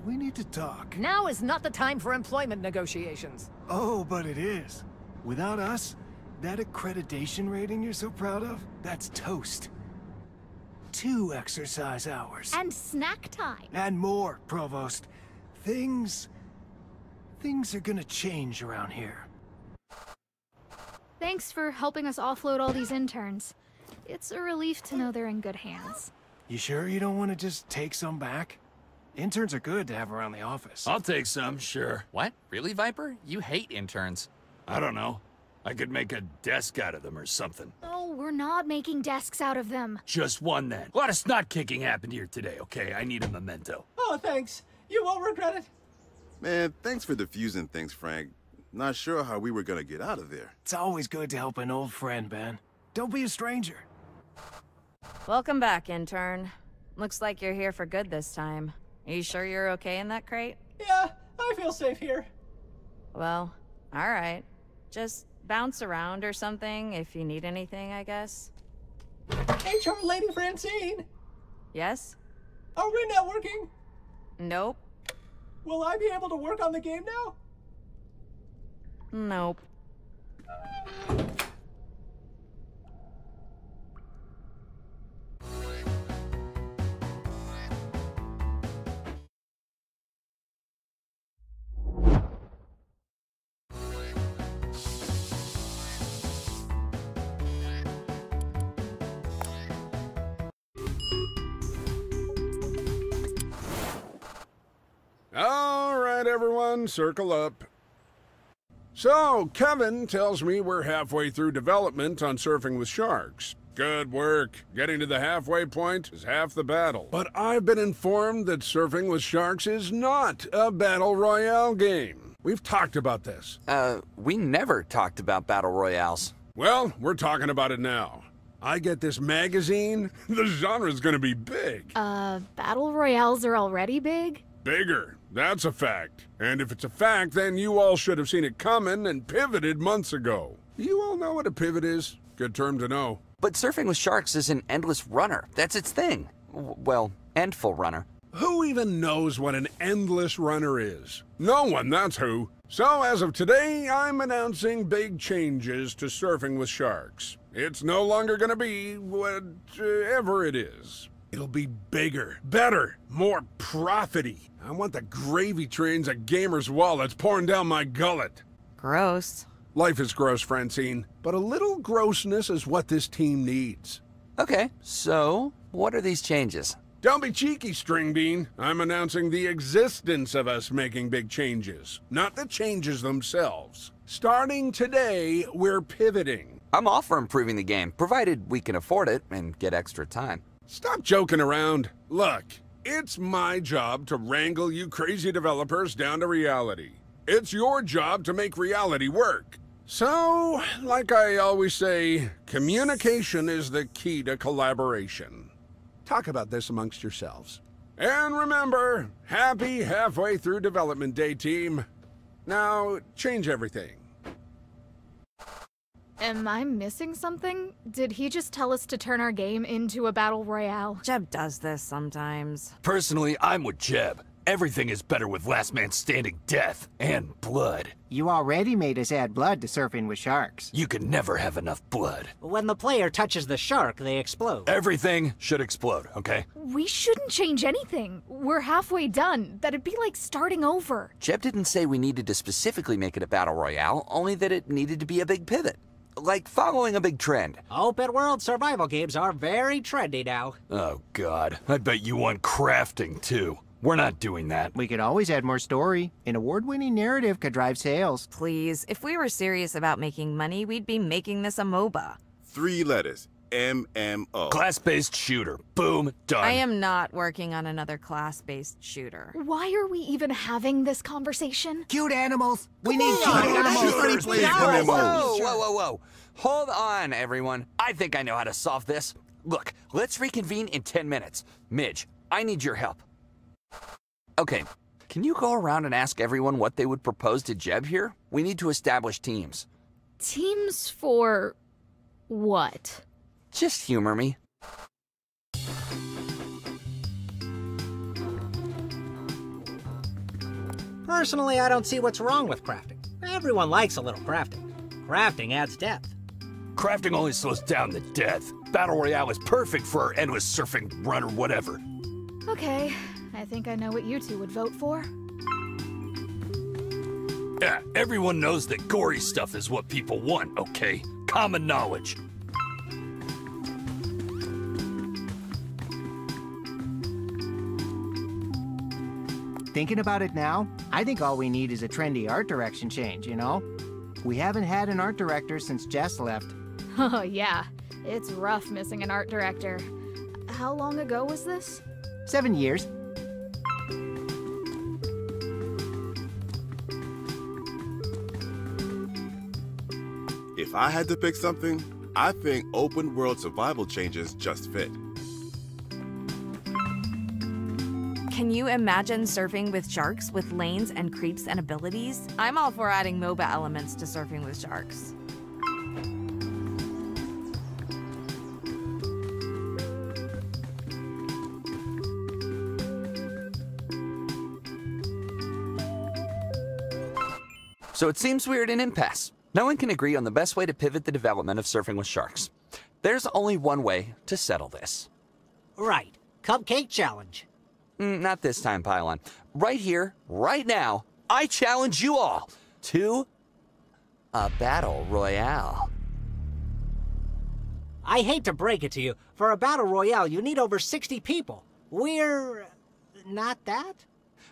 We need to talk. Now is not the time for employment negotiations. Oh, but it is. Without us, that accreditation rating you're so proud of, that's toast. Two exercise hours. And snack time. And more, Provost. Things... Things are gonna change around here. Thanks for helping us offload all these interns. It's a relief to know they're in good hands. You sure you don't want to just take some back? Interns are good to have around the office. I'll take some, sure. What? Really, Viper? You hate interns. I don't know. I could make a desk out of them or something. Oh, we're not making desks out of them. Just one then. A lot of snot kicking happened here today, okay? I need a memento. Oh, thanks. You won't regret it. Man, thanks for defusing things, Frank. Not sure how we were gonna get out of there. It's always good to help an old friend, Ben. Don't be a stranger. Welcome back, intern. Looks like you're here for good this time. Are you sure you're okay in that crate? Yeah, I feel safe here. Well, alright. Just bounce around or something if you need anything, I guess. H R Lady Francine! Yes? Are we networking? Nope. Will I be able to work on the game now? Nope. All right, everyone, circle up. So, Kevin tells me we're halfway through development on Surfing with Sharks. Good work. Getting to the halfway point is half the battle. But I've been informed that Surfing with Sharks is not a battle royale game. We've talked about this. Uh, we never talked about battle royales. Well, we're talking about it now. I get this magazine, the genre's gonna be big. Uh, battle royales are already big? Bigger. That's a fact. And if it's a fact, then you all should have seen it coming and pivoted months ago. You all know what a pivot is. Good term to know. But Surfing with Sharks is an endless runner. That's its thing. W well, endful runner. Who even knows what an endless runner is? No one, that's who. So as of today, I'm announcing big changes to Surfing with Sharks. It's no longer gonna be whatever it is. It'll be bigger, better, more profity. I want the gravy trains of gamers' wallets pouring down my gullet. Gross. Life is gross, Francine, but a little grossness is what this team needs. Okay, so what are these changes? Don't be cheeky, String Bean. I'm announcing the existence of us making big changes, not the changes themselves. Starting today, we're pivoting. I'm all for improving the game, provided we can afford it and get extra time. Stop joking around. Look, it's my job to wrangle you crazy developers down to reality. It's your job to make reality work. So, like I always say, communication is the key to collaboration. Talk about this amongst yourselves. And remember, happy halfway through development day, team. Now, change everything. Am I missing something? Did he just tell us to turn our game into a battle royale? Jeb does this sometimes. Personally, I'm with Jeb. Everything is better with last man standing death and blood. You already made us add blood to Surfing with Sharks. You can never have enough blood. When the player touches the shark, they explode. Everything should explode, okay? We shouldn't change anything. We're halfway done. That'd be like starting over. Jeb didn't say we needed to specifically make it a battle royale, only that it needed to be a big pivot. Like following a big trend. Open world survival games are very trendy now. Oh god, I bet you want crafting too. We're not doing that. We could always add more story. An award-winning narrative could drive sales. Please, if we were serious about making money, we'd be making this a MOBA. Three letters. M M O. Class-based shooter. Boom. Done. I am not working on another class-based shooter. Why are we even having this conversation? Cute animals! We Come need cute animals! Shooters, please. Whoa, whoa, whoa, whoa. Hold on, everyone. I think I know how to solve this. Look, let's reconvene in ten minutes. Midge, I need your help. Okay, can you go around and ask everyone what they would propose to Jeb here? We need to establish teams. Teams for... what? Just humor me. Personally, I don't see what's wrong with crafting. Everyone likes a little crafting. Crafting adds depth. Crafting only slows down the death. Battle Royale is perfect for our endless surfing run or whatever. Okay. I think I know what you two would vote for. Yeah, everyone knows that gory stuff is what people want, okay? Common knowledge. Thinking about it now, I think all we need is a trendy art direction change, you know? We haven't had an art director since Jess left. Oh, yeah. It's rough missing an art director. How long ago was this? Seven years. If I had to pick something, I think open world survival changes just fit. Can you imagine Surfing with Sharks with lanes and creeps and abilities? I'm all for adding MOBA elements to Surfing with Sharks. So it seems we're at an impasse. No one can agree on the best way to pivot the development of Surfing with Sharks. There's only one way to settle this. Right. Cupcake challenge. Mm, not this time, Pylon. Right here, right now, I challenge you all to a battle royale. I hate to break it to you. For a battle royale, you need over sixty people. We're... not that?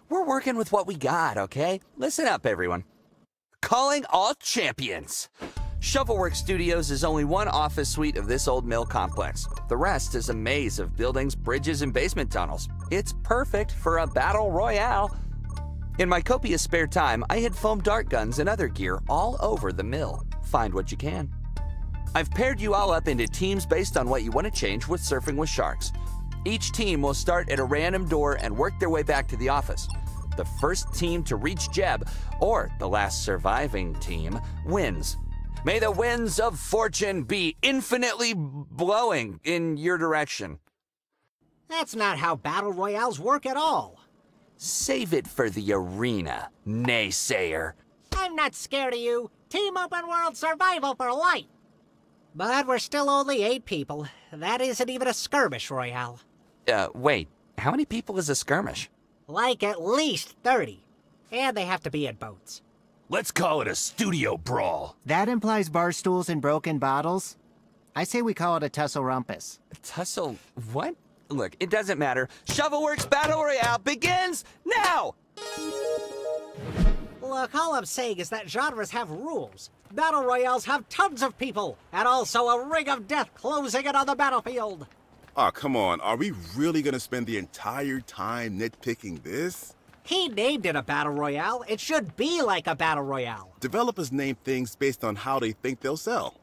We're working with what we got, okay? Listen up, everyone. Calling all champions! Shovelworks Studios is only one office suite of this old mill complex. The rest is a maze of buildings, bridges, and basement tunnels. It's perfect for a battle royale. In my copious spare time, I hid foam dart guns and other gear all over the mill. Find what you can. I've paired you all up into teams based on what you want to change with Surfing with Sharks. Each team will start at a random door and work their way back to the office. The first team to reach Jeb, or the last surviving team, wins. May the winds of fortune be infinitely blowing in your direction. That's not how battle royales work at all. Save it for the arena, naysayer. I'm not scared of you. Team open world survival for life. But we're still only eight people. That isn't even a skirmish royale. Uh, wait, how many people is a skirmish? Like at least thirty. And they have to be in boats. Let's call it a studio brawl. That implies bar stools and broken bottles. I say we call it a tussle rumpus. A tussle what? Look, it doesn't matter. Shovelworks Battle Royale begins now! Look, all I'm saying is that genres have rules. Battle Royales have tons of people, and also a ring of death closing in on the battlefield. Aw, oh, come on. Are we really gonna spend the entire time nitpicking this? He named it a battle royale. It should be like a battle royale. Developers name things based on how they think they'll sell.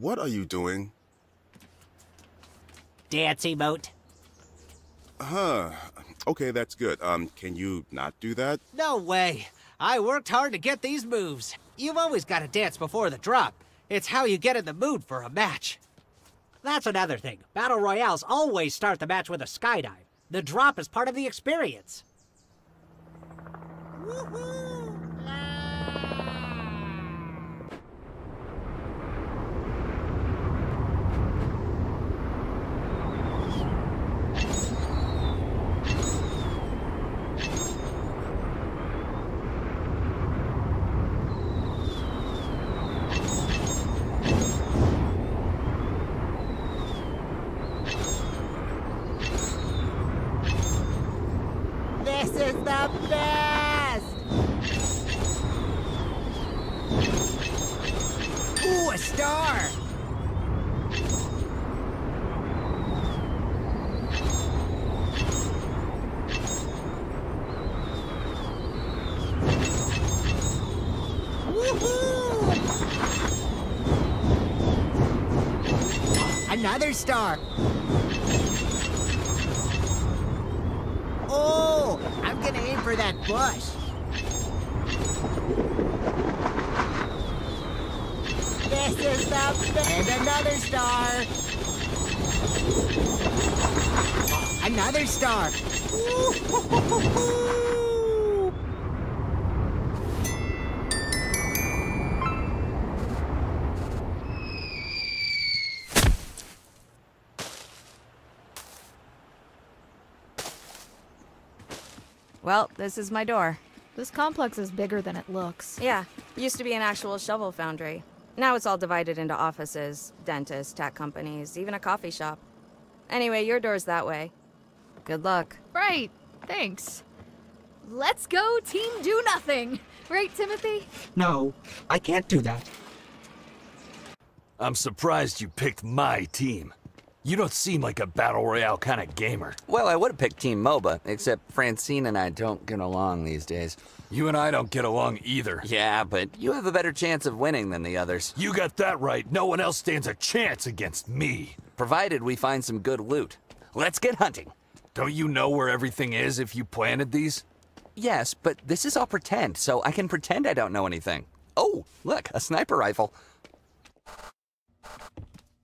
What are you doing? Dance emote. Huh. Okay, that's good. Um, can you not do that? No way. I worked hard to get these moves. You've always got to dance before the drop. It's how you get in the mood for a match. That's another thing. Battle Royales always start the match with a skydive. The drop is part of the experience. Woohoo! Another star! Oh! I'm gonna aim for that bush! This is the best! And another star! Another star! Ooh. Well, this is my door. This complex is bigger than it looks. Yeah, it used to be an actual shovel foundry. Now it's all divided into offices, dentists, tech companies, even a coffee shop. Anyway, your door's that way. Good luck. Right, thanks. Let's go team do nothing! Right, Timothy? No, I can't do that. I'm surprised you picked my team. You don't seem like a Battle Royale kind of gamer. Well, I would have picked Team MOBA, except Francine and I don't get along these days. You and I don't get along either. Yeah, but you have a better chance of winning than the others. You got that right. No one else stands a chance against me. Provided we find some good loot. Let's get hunting. Don't you know where everything is if you planted these? Yes, but this is all pretend, so I can pretend I don't know anything. Oh, look, a sniper rifle.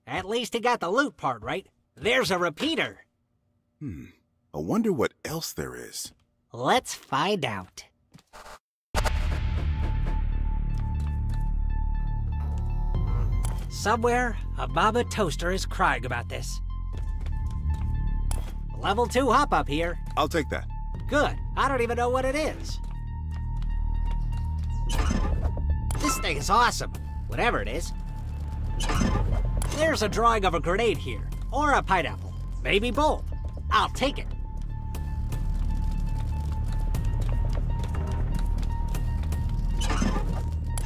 At least he got the loot part right. There's a repeater. Hmm. I wonder what else there is. Let's find out. Somewhere, a Mama Toaster is crying about this. Level two hop up here. I'll take that. Good. I don't even know what it is. This thing is awesome. Whatever it is. There's a drawing of a grenade here, or a pineapple, maybe both. I'll take it.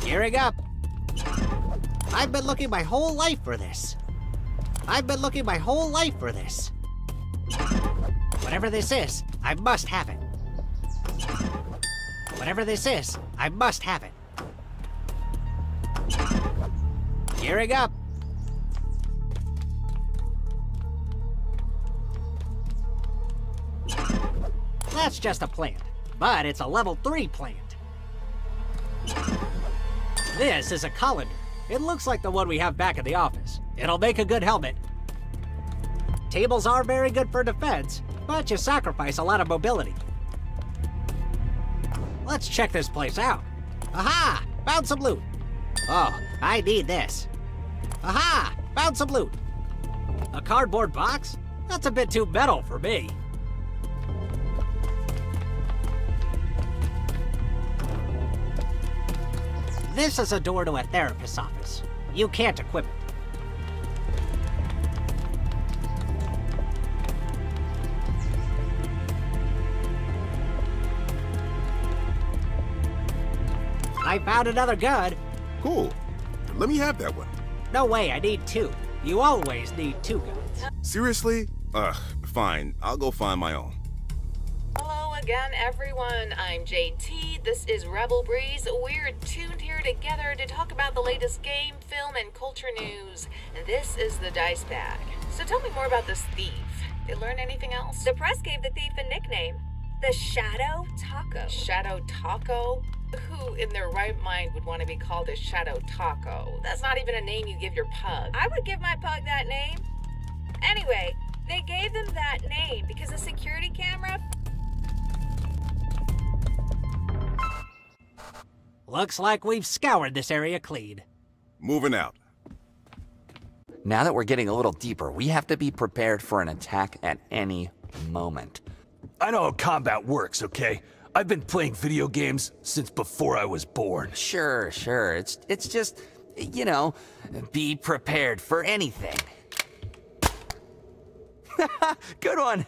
Gearing up. I've been looking my whole life for this. I've been looking my whole life for this. Whatever this is, I must have it. Whatever this is, I must have it. Gearing up. That's just a plant, but it's a level three plant. This is a colander. It looks like the one we have back at the office. It'll make a good helmet. Tables are very good for defense, but you sacrifice a lot of mobility. Let's check this place out. Aha! Found some loot. Oh, I need this. Aha! Found some loot. A cardboard box? That's a bit too metal for me. This is a door to a therapist's office. You can't equip it. I found another gun. Cool. Let me have that one. No way, I need two. You always need two guns. Seriously? Ugh, fine. I'll go find my own. Again, everyone, I'm J T, this is Rebel Breeze. We're tuned here together to talk about the latest game, film, and culture news. This is the Dice Bag. So tell me more about this thief. Did you learn anything else? The press gave the thief a nickname. The Shadow Taco. Shadow Taco? Who in their right mind would want to be called a Shadow Taco? That's not even a name you give your pug. I would give my pug that name. Anyway, they gave them that name because the security camera... Looks like we've scoured this area clean. Moving out. Now that we're getting a little deeper, we have to be prepared for an attack at any moment. I know how combat works, okay? I've been playing video games since before I was born. Sure, sure. It's, it's just, you know, be prepared for anything. Good one.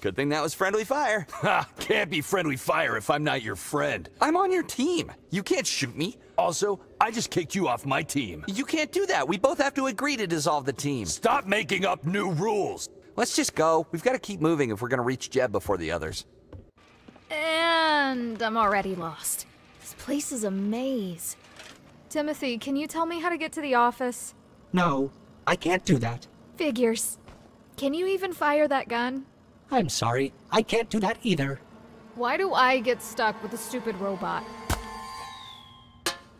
Good thing that was friendly fire. Ha! Can't be friendly fire if I'm not your friend. I'm on your team. You can't shoot me. Also, I just kicked you off my team. You can't do that. We both have to agree to dissolve the team. Stop making up new rules. Let's just go. We've got to keep moving if we're going to reach Jeb before the others. And I'm already lost. This place is a maze. Timothy, can you tell me how to get to the office? No, I can't do that. Figures. Can you even fire that gun? I'm sorry, I can't do that either. Why do I get stuck with a stupid robot?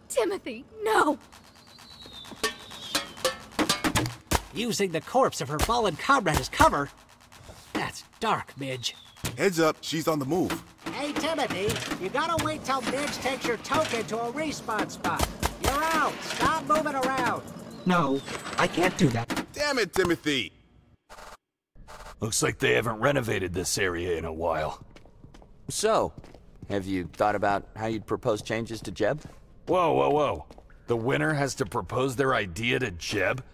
Timothy, no! Using the corpse of her fallen comrade as cover? That's dark, Midge. Heads up, she's on the move. Hey, Timothy, you gotta wait till Midge takes your token to a respawn spot. You're out, stop moving around. No, I can't do that. Damn it, Timothy! Looks like they haven't renovated this area in a while. So, have you thought about how you'd propose changes to Jeb? Whoa, whoa, whoa. The winner has to propose their idea to Jeb?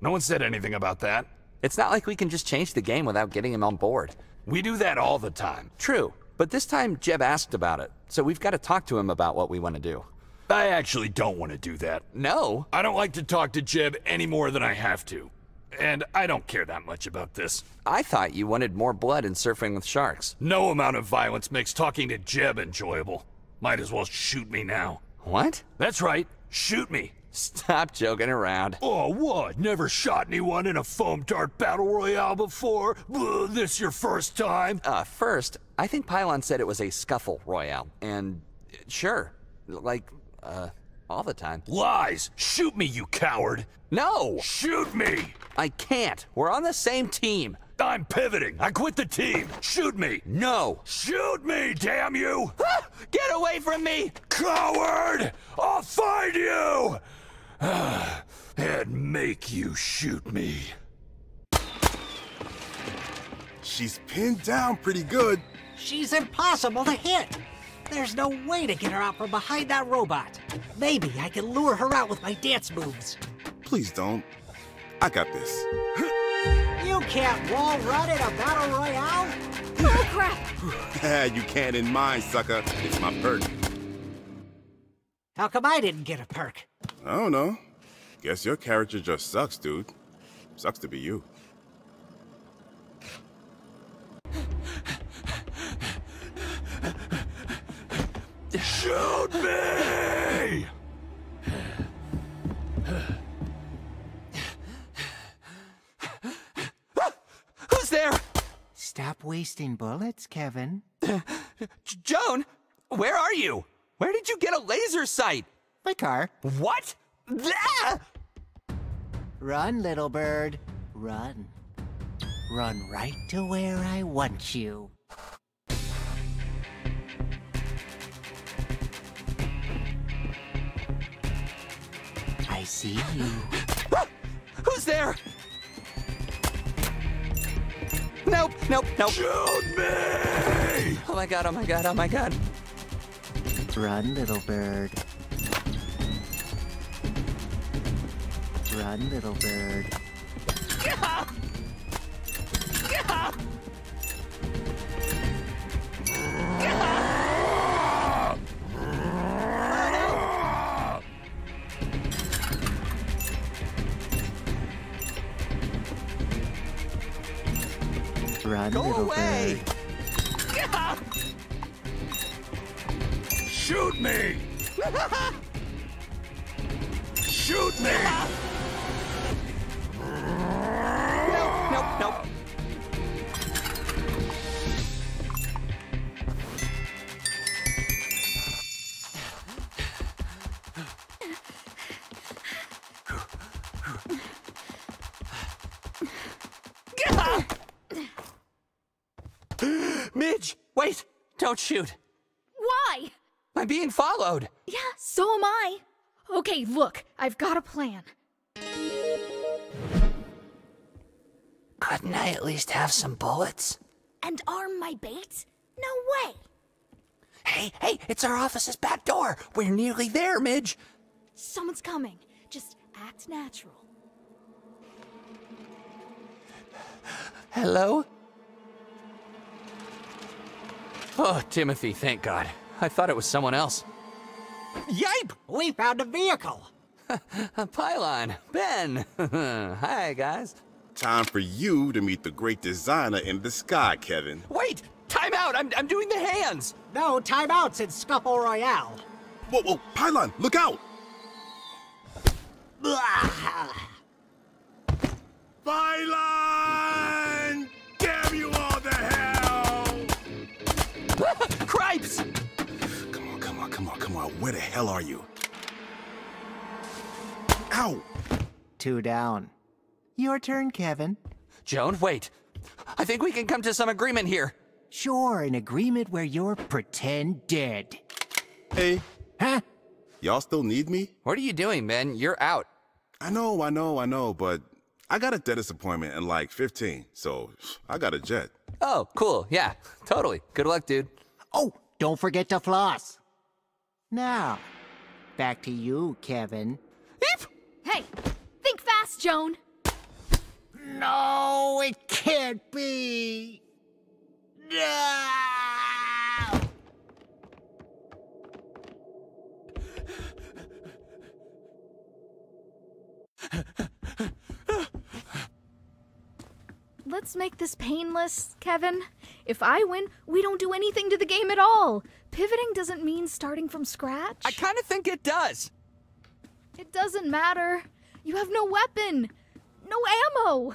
No one said anything about that. It's not like we can just change the game without getting him on board. We do that all the time. True, but this time Jeb asked about it, so we've got to talk to him about what we want to do. I actually don't want to do that. No. I don't like to talk to Jeb any more than I have to. And I don't care that much about this. I thought you wanted more blood in Surfing with Sharks. No amount of violence makes talking to Jeb enjoyable. Might as well shoot me now. What? That's right. Shoot me. Stop joking around. Oh, what? Never shot anyone in a foam dart battle royale before? Ugh, this your first time? Uh, first, I think Pylon said it was a scuffle royale. And sure, like, uh... all the time. Lies! Shoot me, you coward! No! Shoot me! I can't. We're on the same team. I'm pivoting. I quit the team. Shoot me! No! Shoot me, damn you! Ah! Get away from me! Coward! I'll find you! And make you shoot me. She's pinned down pretty good. She's impossible to hit. There's no way to get her out from behind that robot. Maybe I can lure her out with my dance moves. Please don't. I got this. You can't wall run in a battle royale? Oh, crap! Yeah, you can in mine, sucker. It's my perk. How come I didn't get a perk? I don't know. Guess your character just sucks, dude. Sucks to be you. Shoot me! Who's there? Stop wasting bullets, Kevin. Joan, where are you? Where did you get a laser sight? My car. What? Ah! Run, little bird. Run. Run right to where I want you. I see you. Ah! Who's there? Nope, nope, nope. Shoot me! Oh my god, oh my god, oh my god. Run, little bird. Run, little bird. Yeah! Yeah! Run, go away! Yeah. Shoot me! Shoot me! Nope, nope, nope. Don't shoot. Why? I'm being followed. Yeah, so am I. Okay, look, I've got a plan. Couldn't I at least have some bullets? And arm my bait? No way. Hey, hey, it's our office's back door. We're nearly there, Midge. Someone's coming. Just act natural. Hello? Oh, Timothy, thank God. I thought it was someone else. Yipe! We found a vehicle! A pylon. Ben! Hi, guys. Time for you to meet the great designer in the sky, Kevin. Wait! Time out! I'm, I'm doing the hands! No, time out since Scuffle Royale. Whoa, whoa, pylon! Look out! Pylon! Damn you all to hell! Cripes! Come on, come on, come on, come on. Where the hell are you? Ow! Two down. Your turn, Kevin. Joan, wait. I think we can come to some agreement here. Sure, an agreement where you're pretend dead. Hey. Huh? Y'all still need me? What are you doing, man? You're out. I know, I know, I know, but I got a dentist appointment in like fifteen, so I got a jet. Oh, cool. Yeah, totally. Good luck, dude. Oh, don't forget to floss. Now, back to you, Kevin. Eep. Hey, think fast, Joan. No, it can't be. No. Let's make this painless, Kevin. If I win, we don't do anything to the game at all. Pivoting doesn't mean starting from scratch. I kind of think it does. It doesn't matter. You have no weapon. No ammo.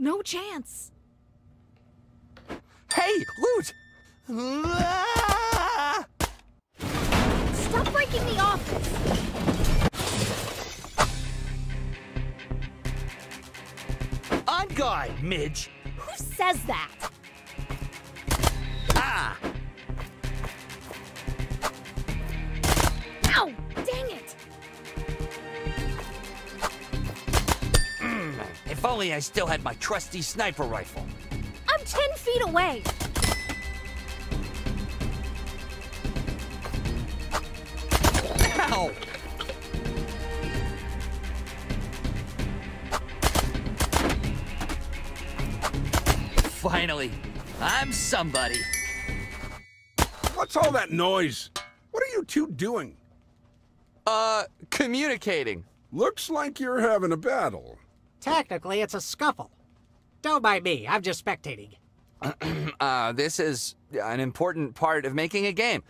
No chance. Hey, loot! Stop breaking the office! On guard, Midge! Who says that? Ah! Ow! Dang it! Mm, if only I still had my trusty sniper rifle. I'm ten feet away! Ow! Finally, I'm somebody. What's all that noise? What are you two doing? Uh, communicating. Looks like you're having a battle. Technically, it's a scuffle. Don't mind me, I'm just spectating. uh, this is an important part of making a game.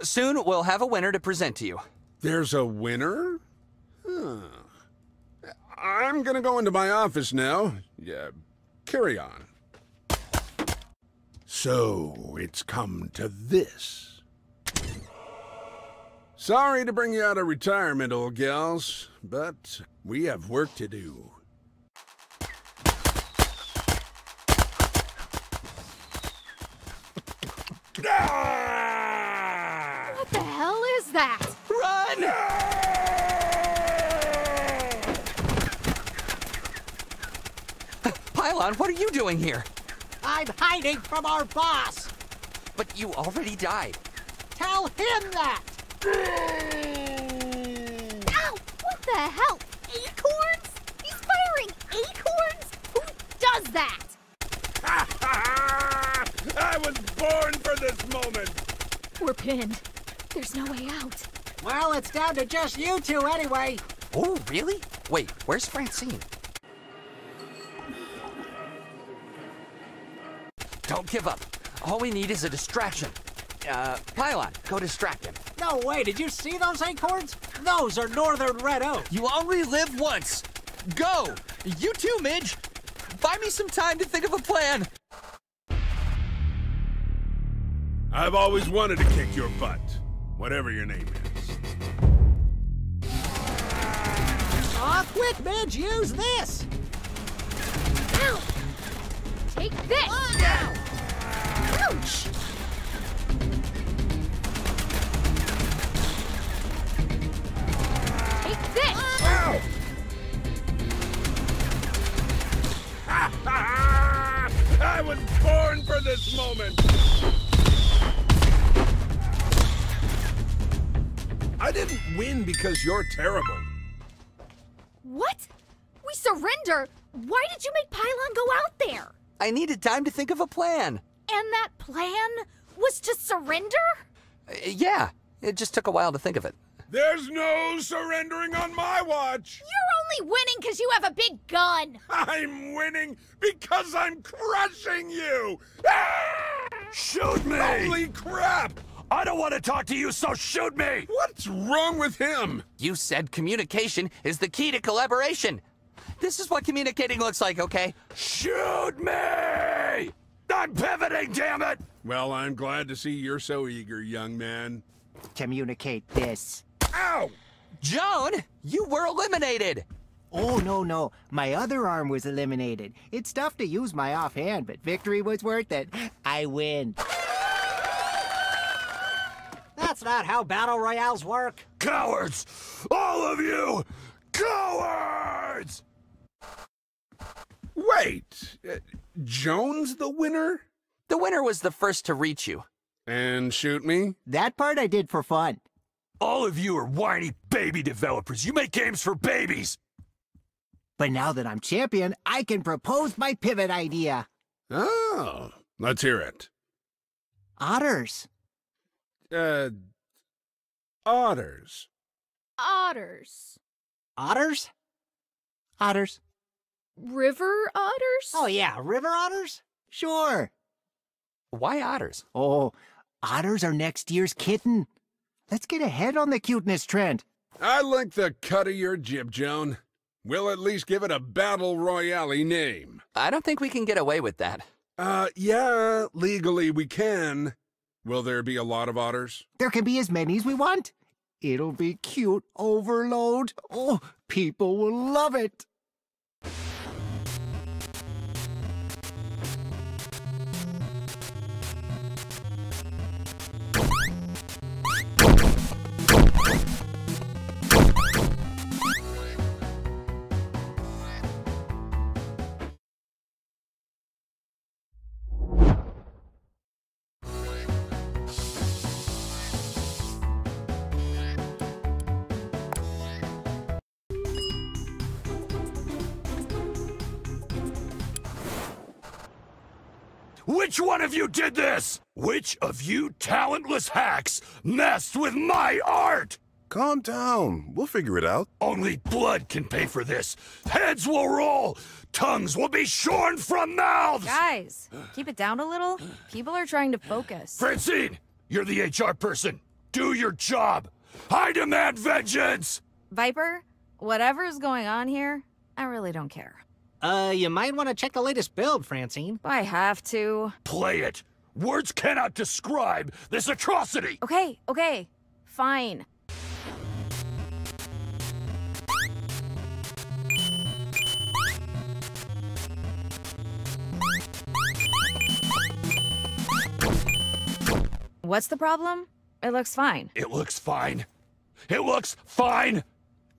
Soon, we'll have a winner to present to you. There's a winner? Huh. I'm gonna go into my office now. Yeah, carry on. So, it's come to this. Sorry to bring you out of retirement, old gals, but we have work to do. What the hell is that? Run! No! Pylon, what are you doing here? I'm hiding from our boss! But you already died. Tell him that! Ow! What the hell? Acorns? He's firing acorns? Who does that? Ha ha! I was born for this moment! We're pinned. There's no way out. Well, it's down to just you two anyway. Oh, really? Wait, where's Francine? Don't give up. All we need is a distraction. Uh, Pylon, go distract him. No way, did you see those acorns? Those are northern red oak. You only live once. Go! You too, Midge! Buy me some time to think of a plan. I've always wanted to kick your butt, whatever your name is. Aw, oh, quick, Midge, use this! Ow! Take this! Ow! Ouch! win because you're terrible. What? We surrender? Why did you make Pylon go out there? I needed time to think of a plan. And that plan was to surrender? Uh, yeah. It just took a while to think of it. There's no surrendering on my watch! You're only winning because you have a big gun! I'm winning because I'm crushing you! Ah! Shoot me! Holy crap! I don't want to talk to you, so shoot me! What's wrong with him? You said communication is the key to collaboration. This is what communicating looks like, okay? Shoot me! I'm pivoting, damn it! Well, I'm glad to see you're so eager, young man. Communicate this. Ow! Joan, you were eliminated! Oh, no, no. My other arm was eliminated. It's tough to use my offhand, but victory was worth it. I win. That's not how battle royales work. Cowards! All of you! Cowards! Wait. Uh, Joan's the winner? The winner was the first to reach you. And shoot me? That part I did for fun. All of you are whiny baby developers. You make games for babies. But now that I'm champion, I can propose my pivot idea. Oh, let's hear it. Otters. Uh, otters. Otters. Otters? Otters. River otters? Oh, yeah, river otters? Sure. Why otters? Oh, otters are next year's kitten. Let's get ahead on the cuteness trend. I like the cut of your jib, Joan. We'll at least give it a battle royale name. I don't think we can get away with that. Uh, yeah, legally we can. Will there be a lot of otters? There can be as many as we want. It'll be cute overload. Oh, people will love it. Which one of you did this? Which of you talentless hacks messed with my art? Calm down. We'll figure it out. Only blood can pay for this. Heads will roll. Tongues will be shorn from mouths. Guys, keep it down a little. People are trying to focus. Francine, you're the H R person. Do your job. I demand vengeance. Viper, whatever's going on here, I really don't care. Uh, you might want to check the latest build, Francine. I have to. Play it. Words cannot describe this atrocity. Okay, okay. Fine. What's the problem? It looks fine. It looks fine. It looks fine.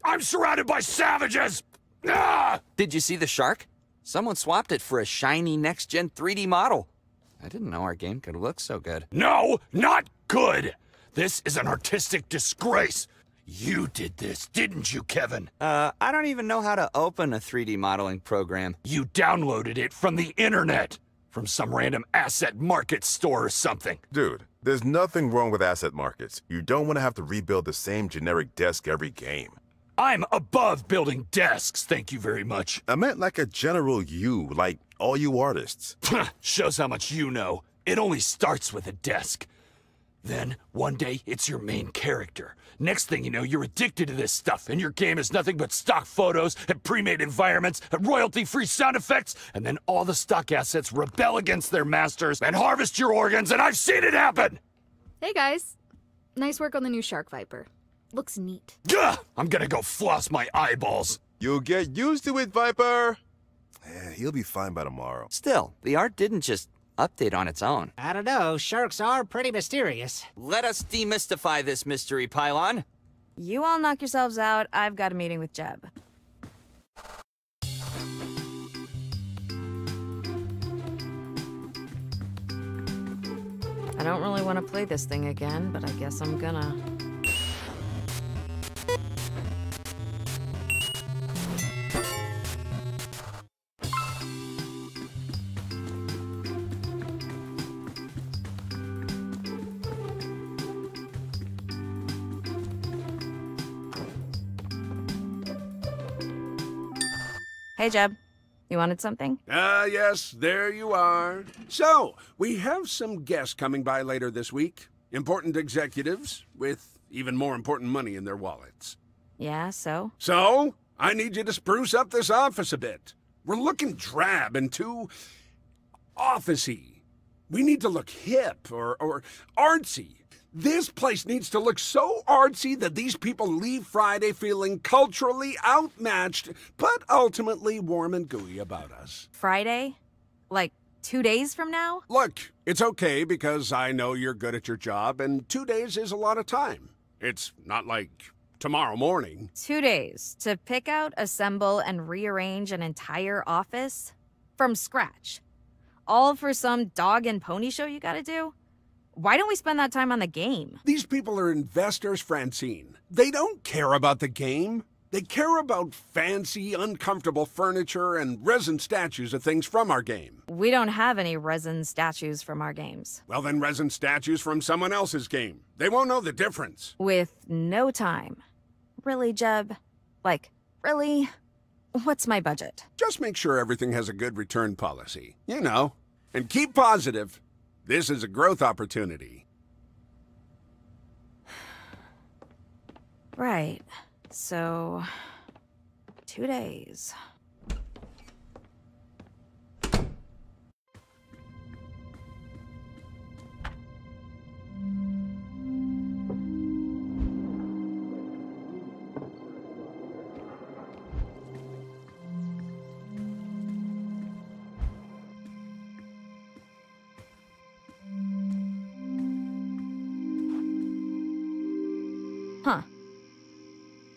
I'm surrounded by savages. Ah! Did you see the shark? Someone swapped it for a shiny next-gen three D model. I didn't know our game could look so good. No, not good! This is an artistic disgrace! You did this, didn't you, Kevin? Uh, I don't even know how to open a three D modeling program. You downloaded it from the internet! From some random asset market store or something. Dude, there's nothing wrong with asset markets. You don't want to have to rebuild the same generic desk every game. I'm above building desks, thank you very much. I meant like a general you, like all you artists. Shows how much you know. It only starts with a desk. Then, one day, it's your main character. Next thing you know, you're addicted to this stuff, and your game is nothing but stock photos and pre-made environments and royalty-free sound effects, and then all the stock assets rebel against their masters and harvest your organs, and I've seen it happen! Hey, guys. Nice work on the new Shark Viper. Looks neat. Gah! I'm gonna go floss my eyeballs. You'll get used to it, Viper. Eh, he'll be fine by tomorrow. Still, the art didn't just update on its own. I don't know. Sharks are pretty mysterious. Let us demystify this mystery, Pylon. You all knock yourselves out. I've got a meeting with Jeb. I don't really want to play this thing again, but I guess I'm gonna... Hey, Jeb. You wanted something? Ah, uh, yes, there you are. So, we have some guests coming by later this week. Important executives with even more important money in their wallets. Yeah, so? So, I need you to spruce up this office a bit. We're looking drab and too office-y. We need to look hip or, or artsy. This place needs to look so artsy that these people leave Friday feeling culturally outmatched, but ultimately warm and gooey about us. Friday? Like, two days from now? Look, it's okay because I know you're good at your job, and two days is a lot of time. It's not like tomorrow morning. Two days to pick out, assemble, and rearrange an entire office from scratch. All for some dog and pony show you gotta do? Why don't we spend that time on the game? These people are investors, Francine. They don't care about the game. They care about fancy, uncomfortable furniture and resin statues of things from our game. We don't have any resin statues from our games. Well, then resin statues from someone else's game. They won't know the difference. With no time. Really, Jeb? Like, really? What's my budget? Just make sure everything has a good return policy. You know. And keep positive. This is a growth opportunity. Right. So, two days.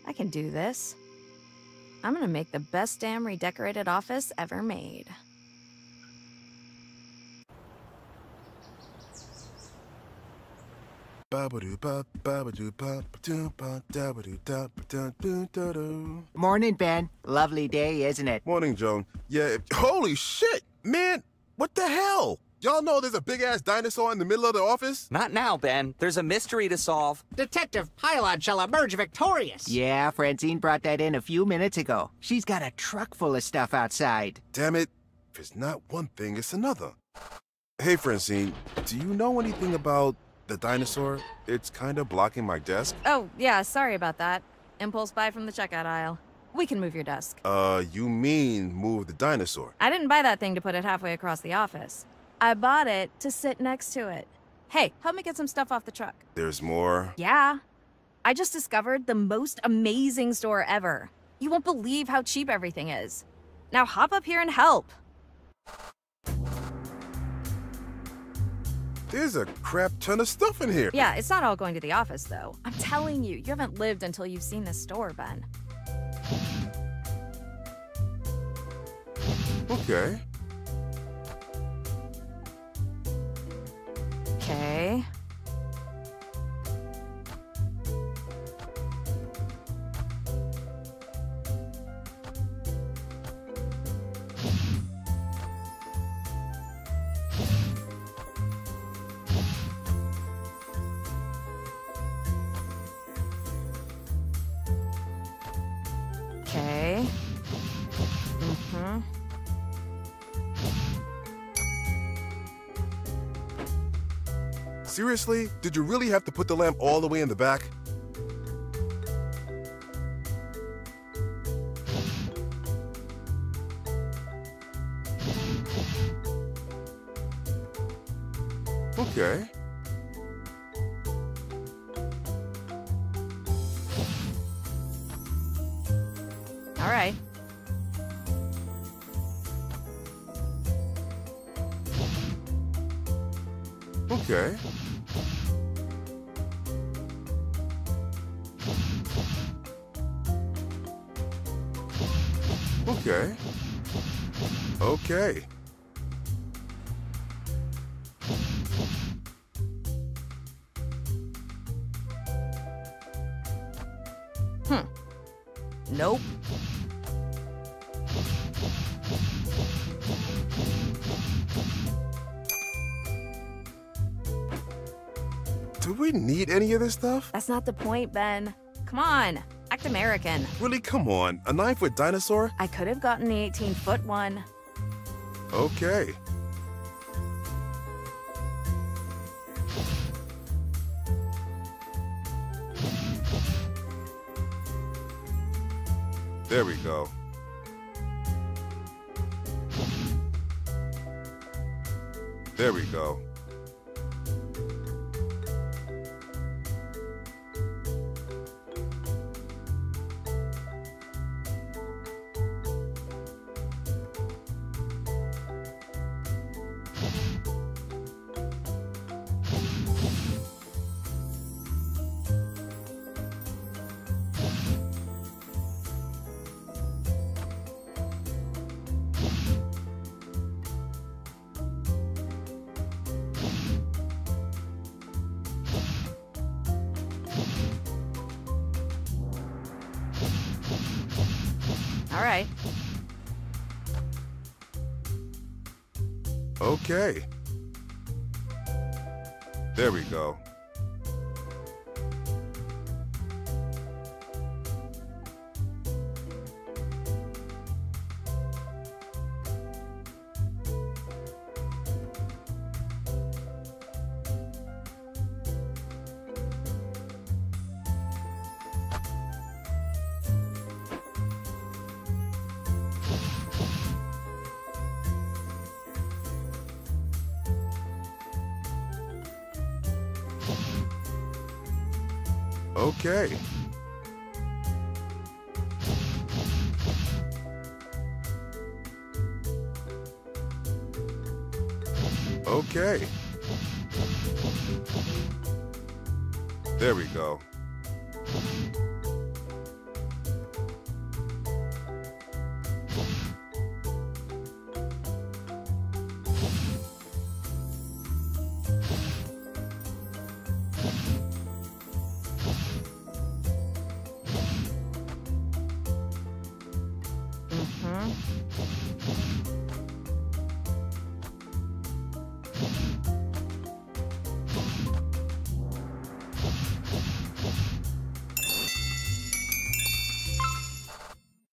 I can do this. I'm gonna make the best damn redecorated office ever made. Morning, Ben. Lovely day, isn't it? Morning, Joan. Yeah, if... holy shit, man, what the hell? Y'all know there's a big-ass dinosaur in the middle of the office? Not now, Ben. There's a mystery to solve. Detective Pylon shall emerge victorious. Yeah, Francine brought that in a few minutes ago. She's got a truck full of stuff outside. Damn it. If it's not one thing, it's another. Hey, Francine, do you know anything about the dinosaur? It's kind of blocking my desk. Oh, yeah, sorry about that. Impulse buy from the checkout aisle. We can move your desk. Uh, you mean move the dinosaur? I didn't buy that thing to put it halfway across the office. I bought it to sit next to it. Hey, help me get some stuff off the truck. There's more? Yeah. I just discovered the most amazing store ever. You won't believe how cheap everything is. Now hop up here and help. There's a crap ton of stuff in here. Yeah, it's not all going to the office, though. I'm telling you, you haven't lived until you've seen this store, Ben. Okay. Okay. Okay. Mm-hmm. Seriously? Did you really have to put the lamp all the way in the back? Okay. All right. Okay. Okay. Okay. Hmm. Nope. Do we need any of this stuff? That's not the point, Ben. Come on. Act American. Really, come on. A knife with dinosaur? I could have gotten the eighteen-foot one. Okay. There we go. There we go. Okay. There we go. Okay. Okay. There we go.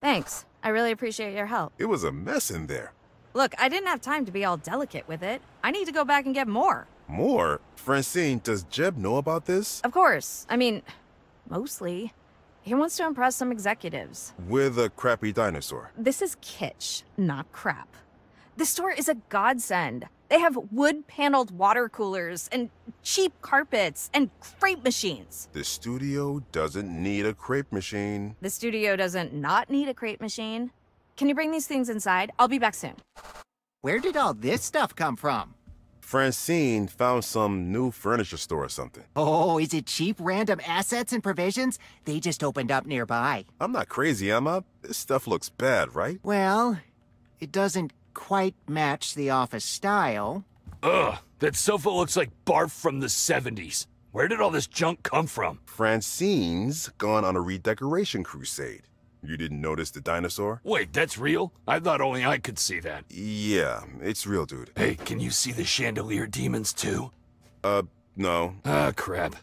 Thanks. I really appreciate your help. It was a mess in there. Look, I didn't have time to be all delicate with it. I need to go back and get more. More? Francine, does Jeb know about this? Of course. I mean, mostly. He wants to impress some executives. With a crappy dinosaur. This is kitsch, not crap. This store is a godsend. They have wood-paneled water coolers and cheap carpets and crepe machines. The studio doesn't need a crepe machine. The studio doesn't not need a crepe machine. Can you bring these things inside? I'll be back soon. Where did all this stuff come from? Francine found some new furniture store or something. Oh, is it Cheap Random Assets and Provisions? They just opened up nearby. I'm not crazy, am I? This stuff looks bad, right? Well, it doesn't quite match the office style. Ugh, that sofa looks like barf from the seventies. Where did all this junk come from? Francine's gone on a redecoration crusade. You didn't notice the dinosaur? Wait, that's real? I thought only I could see that. Yeah, it's real, dude. Hey, can you see the chandelier demons too? Uh, no. Ah, crap.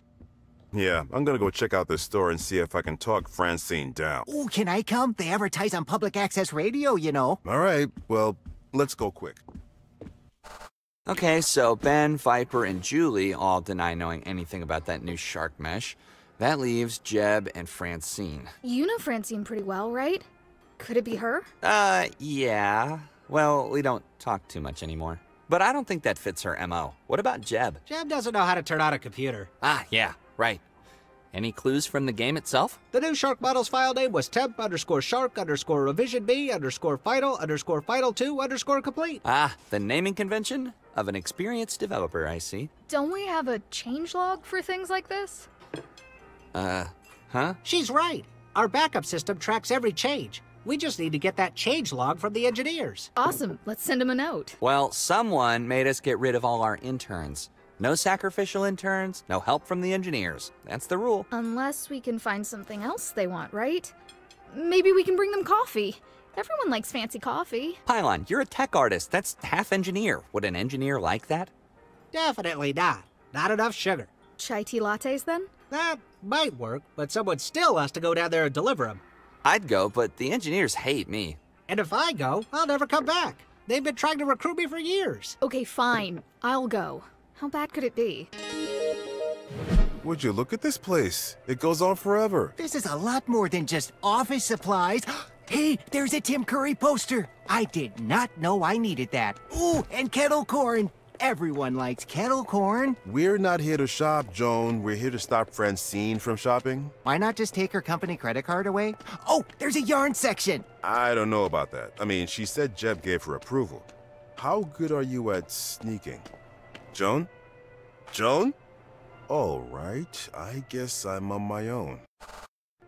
Yeah, I'm gonna go check out this store and see if I can talk Francine down. Ooh, can I come? They advertise on public access radio, you know. All right, well, let's go quick. Okay, so Ben, Viper, and Julie all deny knowing anything about that new shark mesh. That leaves Jeb and Francine. You know Francine pretty well, right? Could it be her? Uh, yeah. Well, we don't talk too much anymore. But I don't think that fits her M O. What about Jeb? Jeb doesn't know how to turn on a computer. Ah, yeah, right. Any clues from the game itself? The new shark model's file name was temp underscore shark underscore revision B underscore final underscore final two underscore complete. Ah, the naming convention of an experienced developer, I see. Don't we have a changelog for things like this? Uh, huh? She's right. Our backup system tracks every change. We just need to get that change log from the engineers. Awesome. Let's send them a note. Well, someone made us get rid of all our interns. No sacrificial interns, no help from the engineers. That's the rule. Unless we can find something else they want, right? Maybe we can bring them coffee. Everyone likes fancy coffee. Pylon, you're a tech artist. That's half engineer. Would an engineer like that? Definitely not. Not enough sugar. Chai tea lattes, then? That might work, but someone still has to go down there and deliver them. I'd go, but the engineers hate me. And if I go, I'll never come back. They've been trying to recruit me for years. Okay, fine. I'll go. How bad could it be? Would you look at this place? It goes on forever. This is a lot more than just office supplies. Hey, there's a Tim Curry poster. I did not know I needed that. Ooh, and kettle corn. Everyone likes kettle corn. We're not here to shop, Joan. We're here to stop Francine from shopping. Why not just take her company credit card away? Oh, there's a yarn section. I don't know about that. I mean, she said Jeb gave her approval. How good are you at sneaking? Joan? Joan? All right, I guess I'm on my own.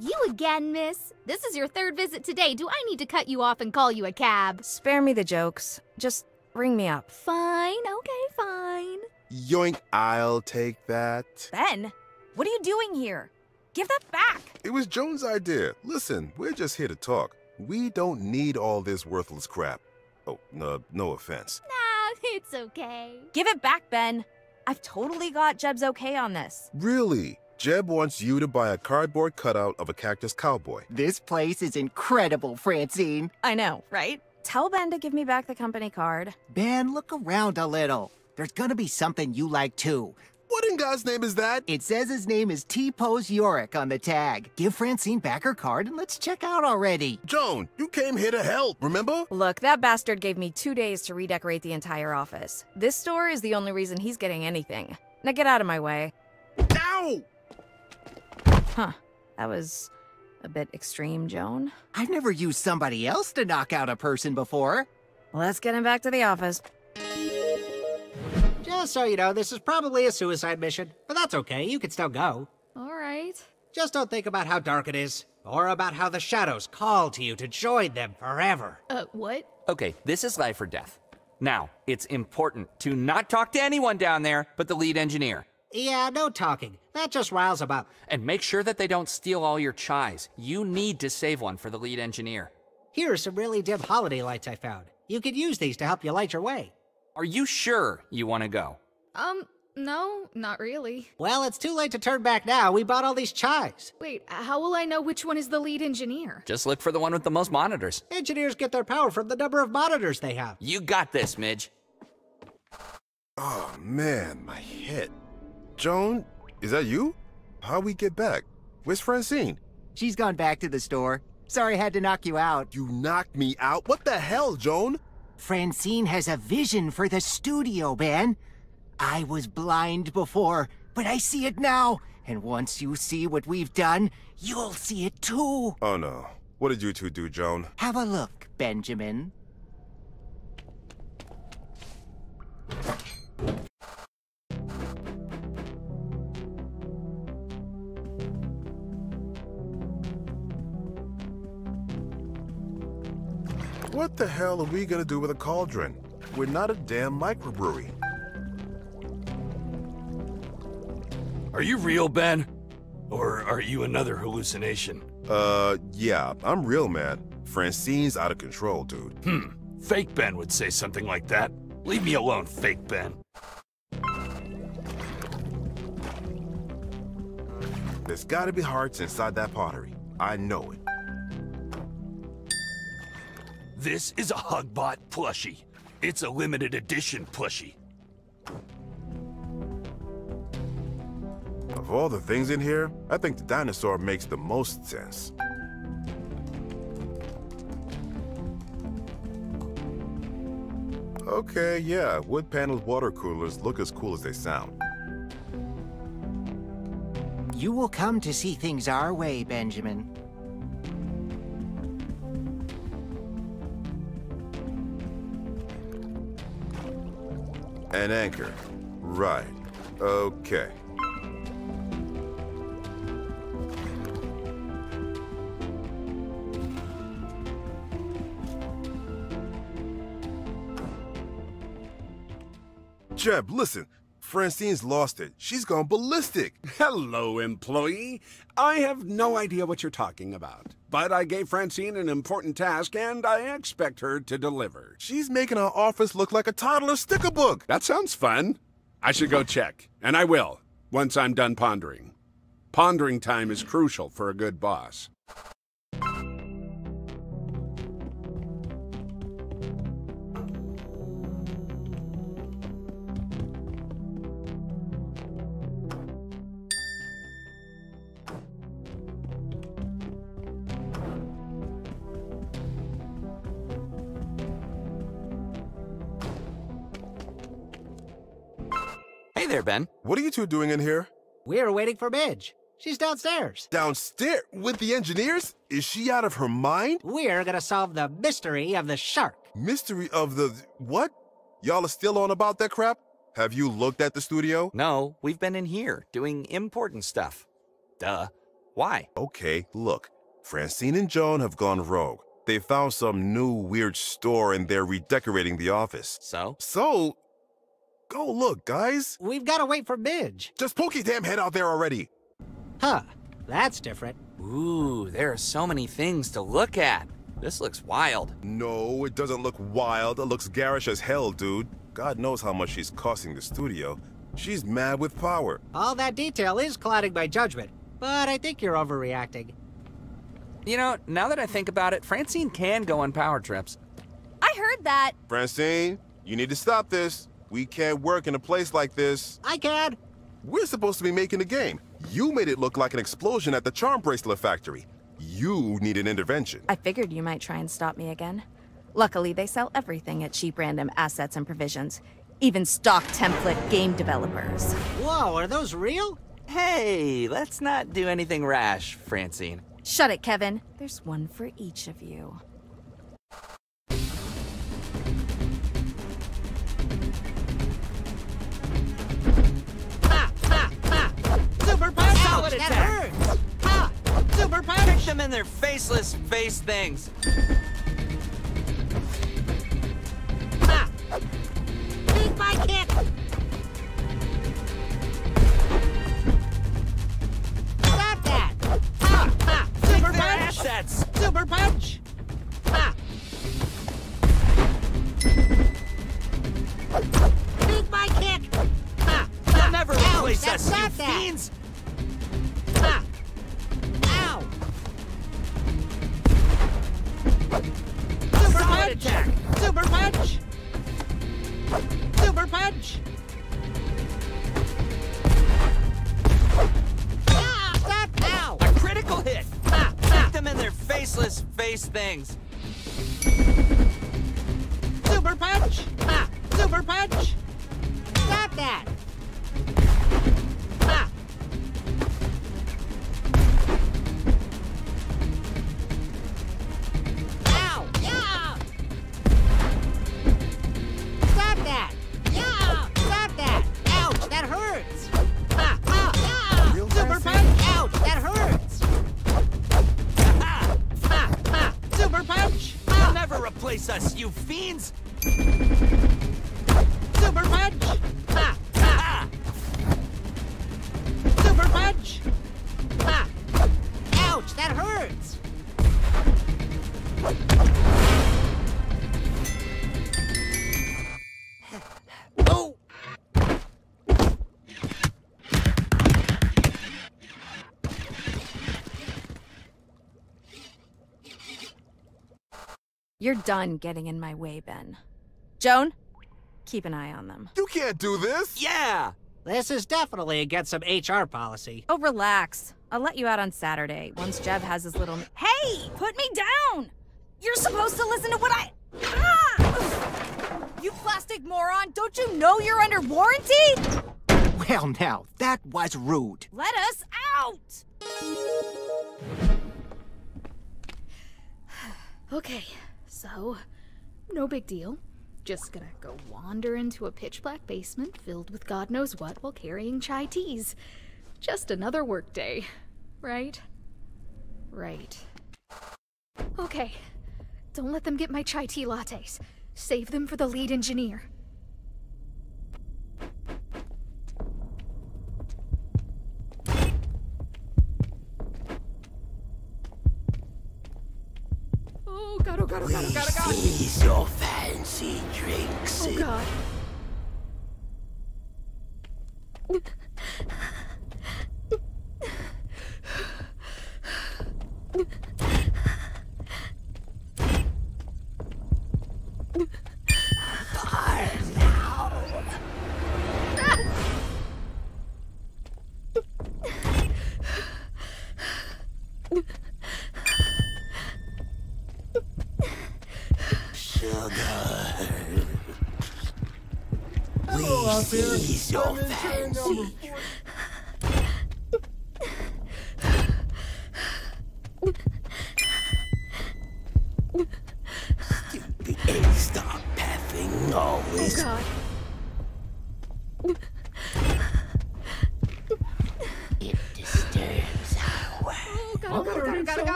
You again, miss? This is your third visit today. Do I need to cut you off and call you a cab? Spare me the jokes. Just ring me up. Fine, okay, fine. Yoink, I'll take that. Ben, what are you doing here? Give that back. It was Joan's idea. Listen, we're just here to talk. We don't need all this worthless crap. Oh, no, no offense. Nah, it's okay. Give it back, Ben. I've totally got Jeb's okay on this. Really? Jeb wants you to buy a cardboard cutout of a cactus cowboy. This place is incredible, Francine. I know, right? Tell Ben to give me back the company card. Ben, look around a little. There's gonna be something you like, too. What in God's name is that? It says his name is T-Pose Yorick on the tag. Give Francine back her card and let's check out already. Joan, you came here to help, remember? Look, that bastard gave me two days to redecorate the entire office. This store is the only reason he's getting anything. Now get out of my way. Ow! Huh. That was a bit extreme, Joan. I've never used somebody else to knock out a person before. Let's get him back to the office. Just so you know, this is probably a suicide mission, but that's okay, you can still go. All right. Just don't think about how dark it is, or about how the shadows call to you to join them forever. Uh, what? Okay, this is life or death. Now, it's important to not talk to anyone down there but the lead engineer. Yeah, no talking. That just riles them up. And make sure that they don't steal all your chais. You need to save one for the lead engineer. Here are some really dim holiday lights I found. You could use these to help you light your way. Are you sure you want to go? Um, no, not really. Well, it's too late to turn back now. We bought all these chais. Wait, how will I know which one is the lead engineer? Just look for the one with the most monitors. Engineers get their power from the number of monitors they have. You got this, Midge. Oh, man, my head. Joan, is that you? How'd we get back? Where's Francine? She's gone back to the store. Sorry I had to knock you out. You knocked me out? What the hell, Joan? Francine has a vision for the studio, Ben. I was blind before, but I see it now. And once you see what we've done, you'll see it too. Oh no. What did you two do, Joan? Have a look, Benjamin. What the hell are we gonna do with a cauldron? We're not a damn microbrewery. Are you real, Ben? Or are you another hallucination? Uh, yeah, I'm real, man. Francine's out of control, dude. Hmm, fake Ben would say something like that. Leave me alone, fake Ben. There's gotta be hearts inside that pottery. I know it. This is a Hugbot plushie. It's a limited edition plushie. Of all the things in here, I think the dinosaur makes the most sense. Okay, yeah, wood-paneled water coolers look as cool as they sound. You will come to see things our way, Benjamin. An anchor. Right. Okay. Jeb, listen. Francine's lost it. She's gone ballistic. Hello, employee. I have no idea what you're talking about. But I gave Francine an important task, and I expect her to deliver. She's making our office look like a toddler sticker book. That sounds fun. I should go check, and I will. once I'm done pondering. Pondering time is crucial for a good boss. Hey there, Ben. What are you two doing in here? We're waiting for Midge. She's downstairs. Downstairs? With the engineers? Is she out of her mind? We're gonna solve the mystery of the shark. Mystery of the... what? Y'all are still on about that crap? Have you looked at the studio? No, we've been in here, doing important stuff. Duh. Why? Okay, look. Francine and Joan have gone rogue. They found some new weird store and they're redecorating the office. So? So... Go look, guys. We've got to wait for Midge. Just poke your damn head out there already. Huh, that's different. Ooh, there are so many things to look at. This looks wild. No, it doesn't look wild. It looks garish as hell, dude. God knows how much she's costing the studio. She's mad with power. All that detail is clouding my judgment, but I think you're overreacting. You know, now that I think about it, Francine can go on power trips. I heard that. Francine, you need to stop this. We can't work in a place like this. I can. We're supposed to be making the game. You made it look like an explosion at the charm bracelet factory. You need an intervention. I figured you might try and stop me again. Luckily, they sell everything at Cheap Random Assets and Provisions. Even stock template game developers. Whoa, are those real? Hey, let's not do anything rash, Francine. Shut it, Kevin. There's one for each of you. Ouch, that hurts! Ha! Super punch! Kick them in their faceless face things! Ha! Take my kick! Stop that! Ha! Ha! Super punch! Assets. Super punch! Ha! Take my kick! Ha! They'll never Ow, replace us, you that. Fiends! Ha! Ow! Super punch! Attack. Super punch! Super punch! Ah! Stop! Ow! A critical hit! Ha! Ha! Hit them in their faceless face things! Super punch! Ha! Super punch! Stop that! Us, you fiends! Super punch! Ha! Ha! Super punch! Ha! Ouch, that hurts! Oh! You're done getting in my way, Ben. Joan, keep an eye on them. You can't do this! Yeah! This is definitely against some H R policy. Oh, relax. I'll let you out on Saturday, once Jeb has his little... Hey! Put me down! You're supposed to listen to what I... Ah! You plastic moron! Don't you know you're under warranty? Well, now, that was rude. Let us out! Okay. So, no big deal. Just gonna go wander into a pitch-black basement filled with God knows what while carrying chai teas. Just another workday, right? Right. Okay, don't let them get my chai tea lattes. Save them for the lead engineer. Oh God, oh God, oh God, oh God, oh God. We seize your fancy drinks. Oh God.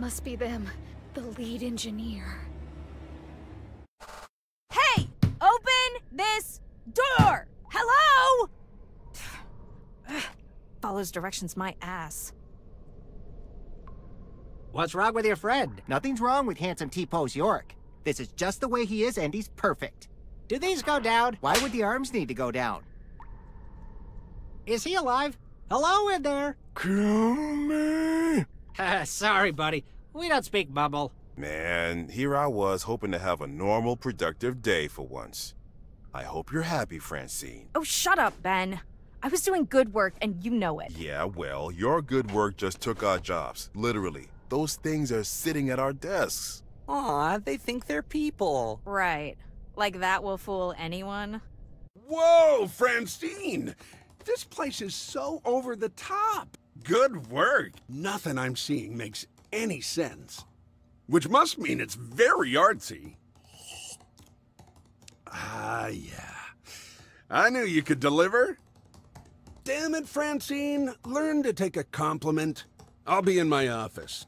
Must be them, the lead engineer. Hey! Open this door! Hello! Follows directions my ass. What's wrong with your friend? Nothing's wrong with handsome T-Pose Yorick. This is just the way he is, and he's perfect. Do these go down? Why would the arms need to go down? Is he alive? Hello in there! Kill me! Sorry, buddy. We don't speak bubble. Man, here I was hoping to have a normal, productive day for once. I hope you're happy, Francine. Oh, shut up, Ben. I was doing good work, and you know it. Yeah, well, your good work just took our jobs. Literally. Those things are sitting at our desks. Aw, they think they're people. Right. Like that will fool anyone. Whoa, Francine! This place is so over the top. Good work. Nothing I'm seeing makes any sense. Which must mean it's very artsy. Ah, yeah. I knew you could deliver. Damn it, Francine. Learn to take a compliment. I'll be in my office.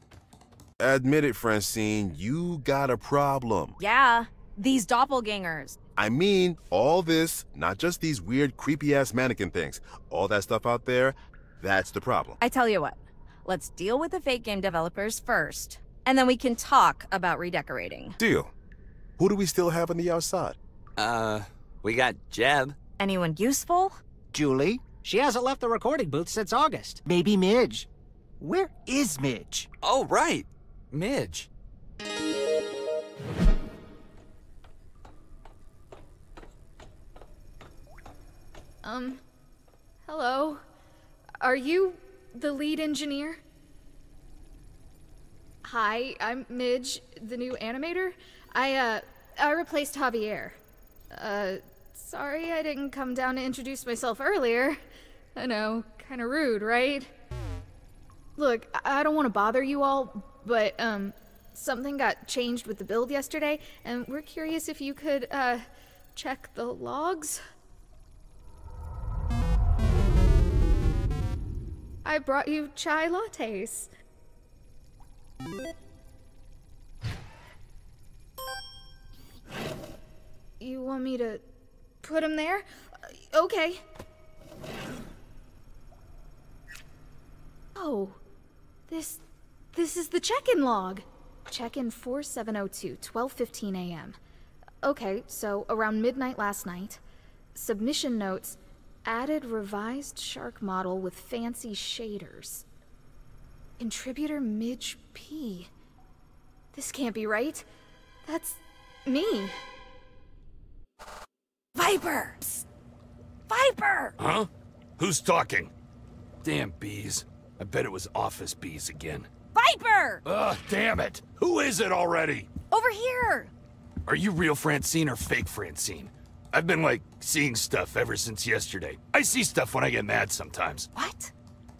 Admit it, Francine. You got a problem. Yeah, these doppelgangers. I mean, all this, not just these weird, creepy-ass mannequin things. All that stuff out there. That's the problem. I tell you what, let's deal with the fake game developers first, and then we can talk about redecorating. Deal. Who do we still have on the outside? Uh, we got Jeb. Anyone useful? Julie. She hasn't left the recording booth since August. Maybe Midge. Where is Midge? Oh, right. Midge. Um, hello? Are you the lead engineer? Hi, I'm Midge, the new animator. I, uh, I replaced Javier. Uh, sorry I didn't come down to introduce myself earlier. I know, kinda rude, right? Look, I don't want to bother you all, but, um, something got changed with the build yesterday, and we're curious if you could, uh, check the logs? I brought you chai lattes. You want me to put them there? Okay. Oh, this, this is the check-in log. Check-in four seven oh two, twelve fifteen a m Okay, so around midnight last night. Submission notes. Added revised shark model with fancy shaders. Contributor Midge P. This can't be right. That's me. Viper! Psst. Viper! Huh? Who's talking? Damn bees. I bet it was office bees again. Viper! Ugh, damn it! Who is it already? Over here! Are you real Francine or fake Francine? I've been, like, seeing stuff ever since yesterday. I see stuff when I get mad sometimes. What?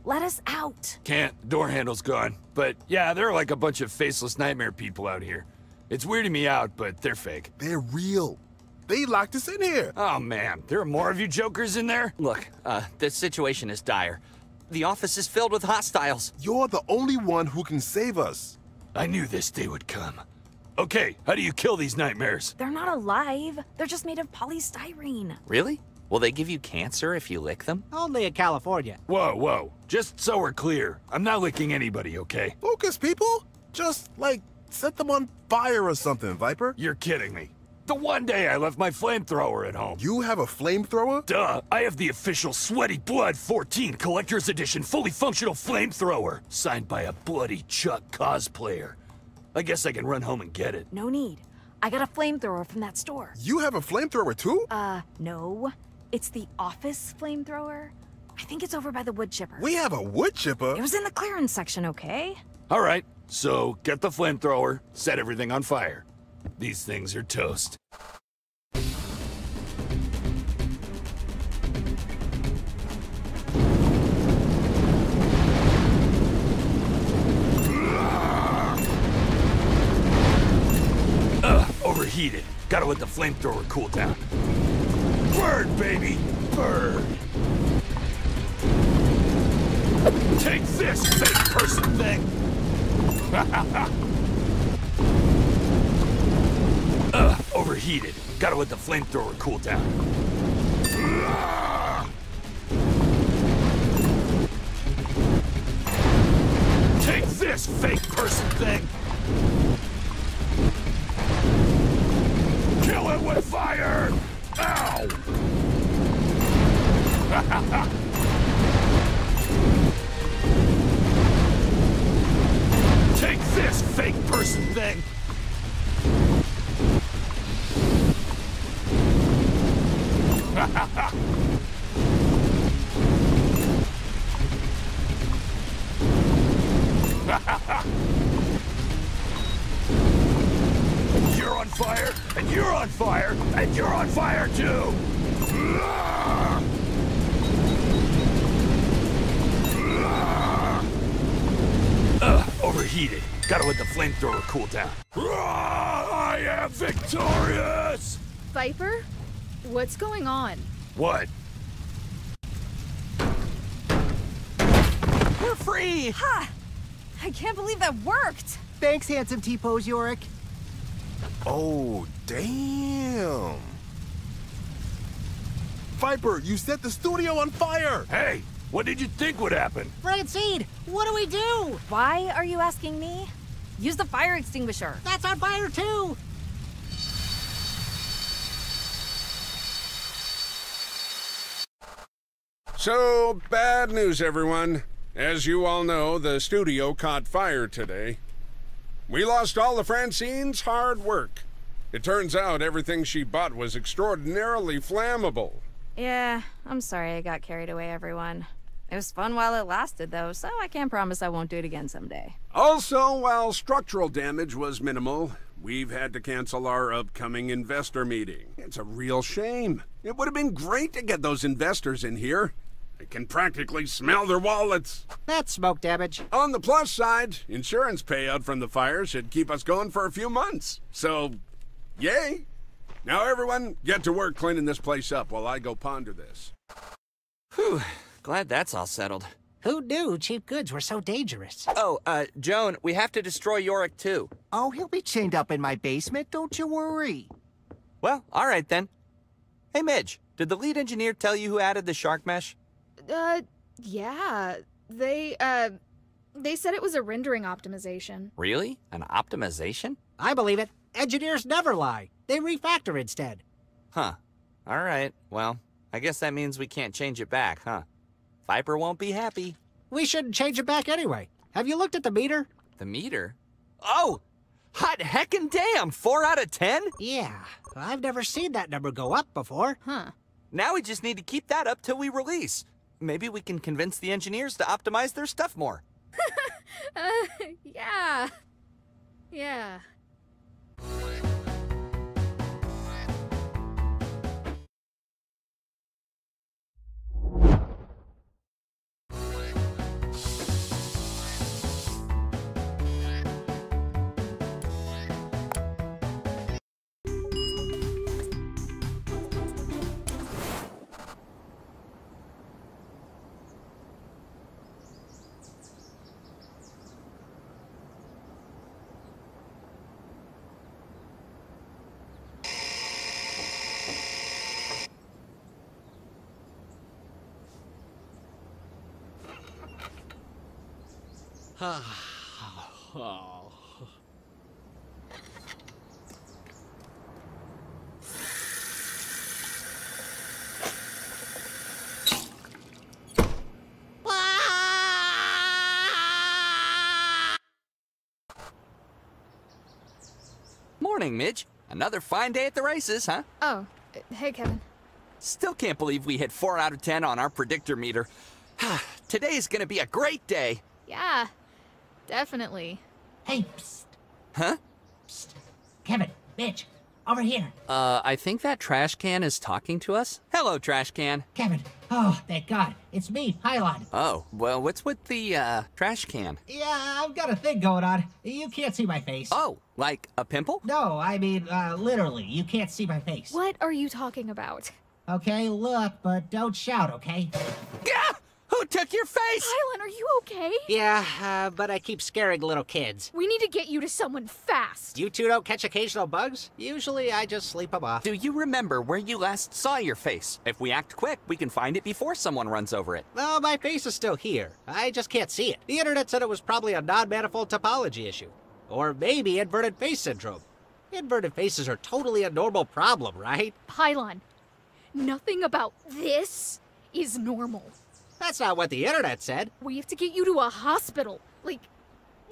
Let us out. Can't. The door handle's gone. But, yeah, there are like a bunch of faceless nightmare people out here. It's weirding me out, but they're fake. They're real. They locked us in here. Oh, man. There are more of you jokers in there? Look, uh, this situation is dire. The office is filled with hostiles. You're the only one who can save us. I knew this day would come. Okay, how do you kill these nightmares? They're not alive. They're just made of polystyrene. Really? Will they give you cancer if you lick them? Only in California. Whoa, whoa. Just so we're clear, I'm not licking anybody, okay? Focus, people. Just, like, Set them on fire or something, Viper. You're kidding me. The one day I left my flamethrower at home. You have a flamethrower? Duh, I have the official Sweaty Blood fourteen Collector's Edition fully functional flamethrower, signed by a bloody Chuck cosplayer. I guess I can run home and get it. No need. I got a flamethrower from that store. You have a flamethrower too? Uh, no. It's the office flamethrower. I think it's over by the wood chipper. We have a wood chipper? It was in the clearance section, okay? All right, so get the flamethrower, set everything on fire. These things are toast. Ugh, overheated. Gotta let the flamethrower cool down. Burn, baby! Burn! Take this, fake person thing! Ha ha ha! Ugh, overheated. Gotta let the flamethrower cool down. Take this, fake person thing! Kill it with fire! Ow! Ha ha ha! Take this, fake person thing! You're on fire, and you're on fire, and you're on fire too! Ugh, overheated. Gotta let the flamethrower cool down. I am victorious! Viper? What's going on? What? We're free! Ha! Huh. I can't believe that worked! Thanks, handsome T-Pose Yorick. Oh, damn! Viper, you set the studio on fire! Hey, what did you think would happen? Francine, what do we do? Why are you asking me? Use the fire extinguisher. That's on fire, too! So, bad news, everyone. As you all know, the studio caught fire today. We lost all of Francine's hard work. It turns out everything she bought was extraordinarily flammable. Yeah, I'm sorry I got carried away, everyone. It was fun while it lasted, though, so I can't promise I won't do it again someday. Also, while structural damage was minimal, we've had to cancel our upcoming investor meeting. It's a real shame. It would have been great to get those investors in here. I can practically smell their wallets. That's smoke damage. On the plus side, insurance payout from the fire should keep us going for a few months. So, yay. Now everyone, get to work cleaning this place up while I go ponder this. Whew, glad that's all settled. Who knew cheap goods were so dangerous? Oh, uh, Joan, we have to destroy Yorick too. Oh, he'll be chained up in my basement, don't you worry. Well, all right then. Hey Midge, did the lead engineer tell you who added the shark mesh? Uh, yeah. They, uh, they said it was a rendering optimization. Really? An optimization? I believe it. Engineers never lie. They refactor instead. Huh. All right. Well, I guess that means we can't change it back, huh? Viper won't be happy. We shouldn't change it back anyway. Have you looked at the meter? The meter? Oh! Hot heckin' damn! Four out of ten? Yeah. I've never seen that number go up before. Huh. Now we just need to keep that up till we release. Maybe we can convince the engineers to optimize their stuff more. uh, yeah. Yeah. Morning, Midge. Another fine day at the races, huh? Oh, hey, Kevin. Still can't believe we hit four out of ten on our predictor meter. Today's gonna be a great day. Yeah, definitely. Hey, psst. Huh? Psst. Kevin, Midge, over here. Uh, I think that trash can is talking to us. Hello, trash can. Kevin, oh, thank God. It's me, Pylon. Oh, well, what's with the, uh, trash can? Yeah, I've got a thing going on. You can't see my face. Oh, like a pimple? No, I mean, uh, literally, you can't see my face. What are you talking about? Okay, look, but don't shout, okay? Gah! Who took your face? Pylon, are you okay? Yeah, uh, but I keep scaring little kids. We need to get you to someone fast. You two don't catch occasional bugs? Usually I just sleep them off. Do you remember where you last saw your face? If we act quick, we can find it before someone runs over it. No, my face is still here. I just can't see it. The internet said it was probably a non-manifold topology issue. Or maybe inverted face syndrome. Inverted faces are totally a normal problem, right? Pylon, nothing about this is normal. That's not what the internet said. We have to get you to a hospital. Like,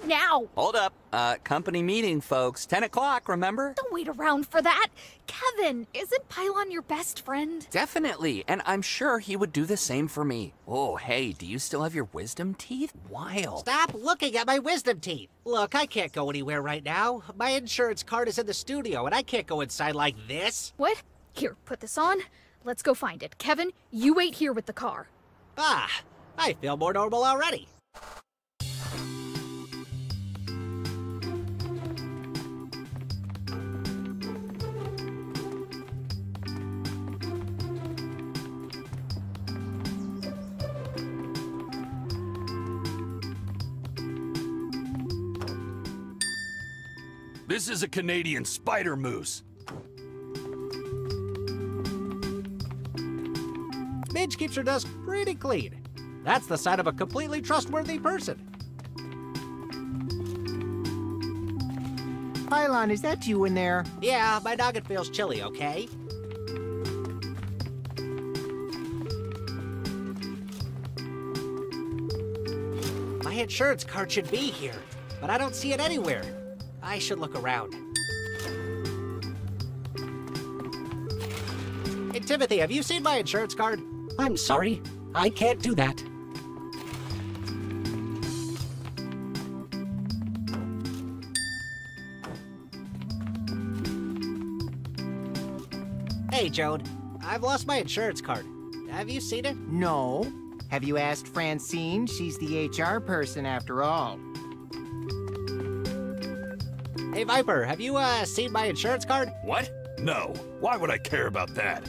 now. Hold up. Uh, company meeting, folks. ten o'clock, remember? Don't wait around for that. Kevin, isn't Pylon your best friend? Definitely, and I'm sure he would do the same for me. Oh, hey, do you still have your wisdom teeth? Wild. Stop looking at my wisdom teeth. Look, I can't go anywhere right now. My insurance card is in the studio, and I can't go inside like this. What? Here, put this on. Let's go find it. Kevin, you wait here with the car. Ah, I feel more normal already. This is a Canadian spider moose. Midge keeps her desk pretty clean. That's the sign of a completely trustworthy person. Pylon, is that you in there? Yeah, my noggin feels chilly, okay? My insurance card should be here, but I don't see it anywhere. I should look around. Hey, Timothy, have you seen my insurance card? I'm sorry, I can't do that. Hey, Joan, I've lost my insurance card. Have you seen it? No. Have you asked Francine? She's the H R person after all. Hey, Viper, have you, uh, seen my insurance card? What? No. Why would I care about that?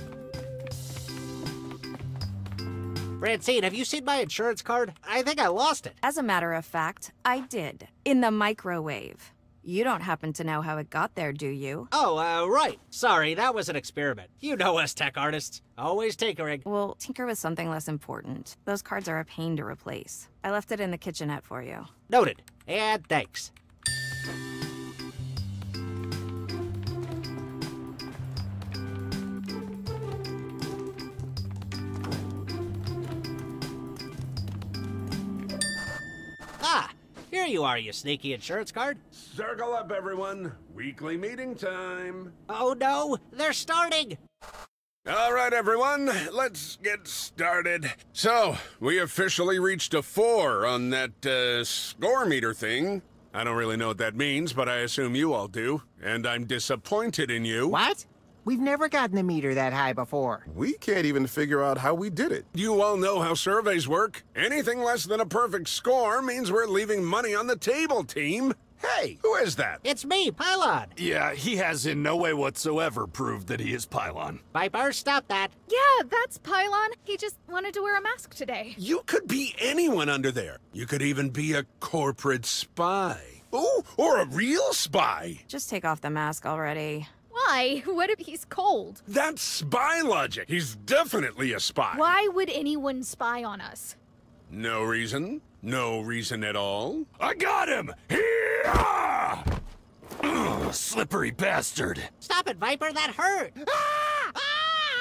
Francine, have you seen my insurance card? I think I lost it. As a matter of fact, I did. In the microwave. You don't happen to know how it got there, do you? Oh, uh, right. Sorry, that was an experiment. You know us tech artists. Always tinkering. Well, tinker with something less important. Those cards are a pain to replace. I left it in the kitchenette for you. Noted. And thanks. Ah, here you are, you sneaky insurance card. Circle up, everyone. Weekly meeting time. Oh, no, they're starting. All right, everyone, let's get started. So, we officially reached a four on that uh, score meter thing. I don't really know what that means, but I assume you all do. And I'm disappointed in you. What? We've never gotten a meter that high before. We can't even figure out how we did it. You all know how surveys work. Anything less than a perfect score means we're leaving money on the table, team. Hey, who is that? It's me, Pylon. Yeah, he has in no way whatsoever proved that he is Pylon. Viper, stop that. Yeah, that's Pylon. He just wanted to wear a mask today. You could be anyone under there. You could even be a corporate spy. Ooh, or a real spy. Just take off the mask already. Why? What if he's cold? That's spy logic. He's definitely a spy. Why would anyone spy on us? No reason. No reason at all. I got him! He-ah! slippery bastard! Stop it, Viper, that hurt! Ah! Ah!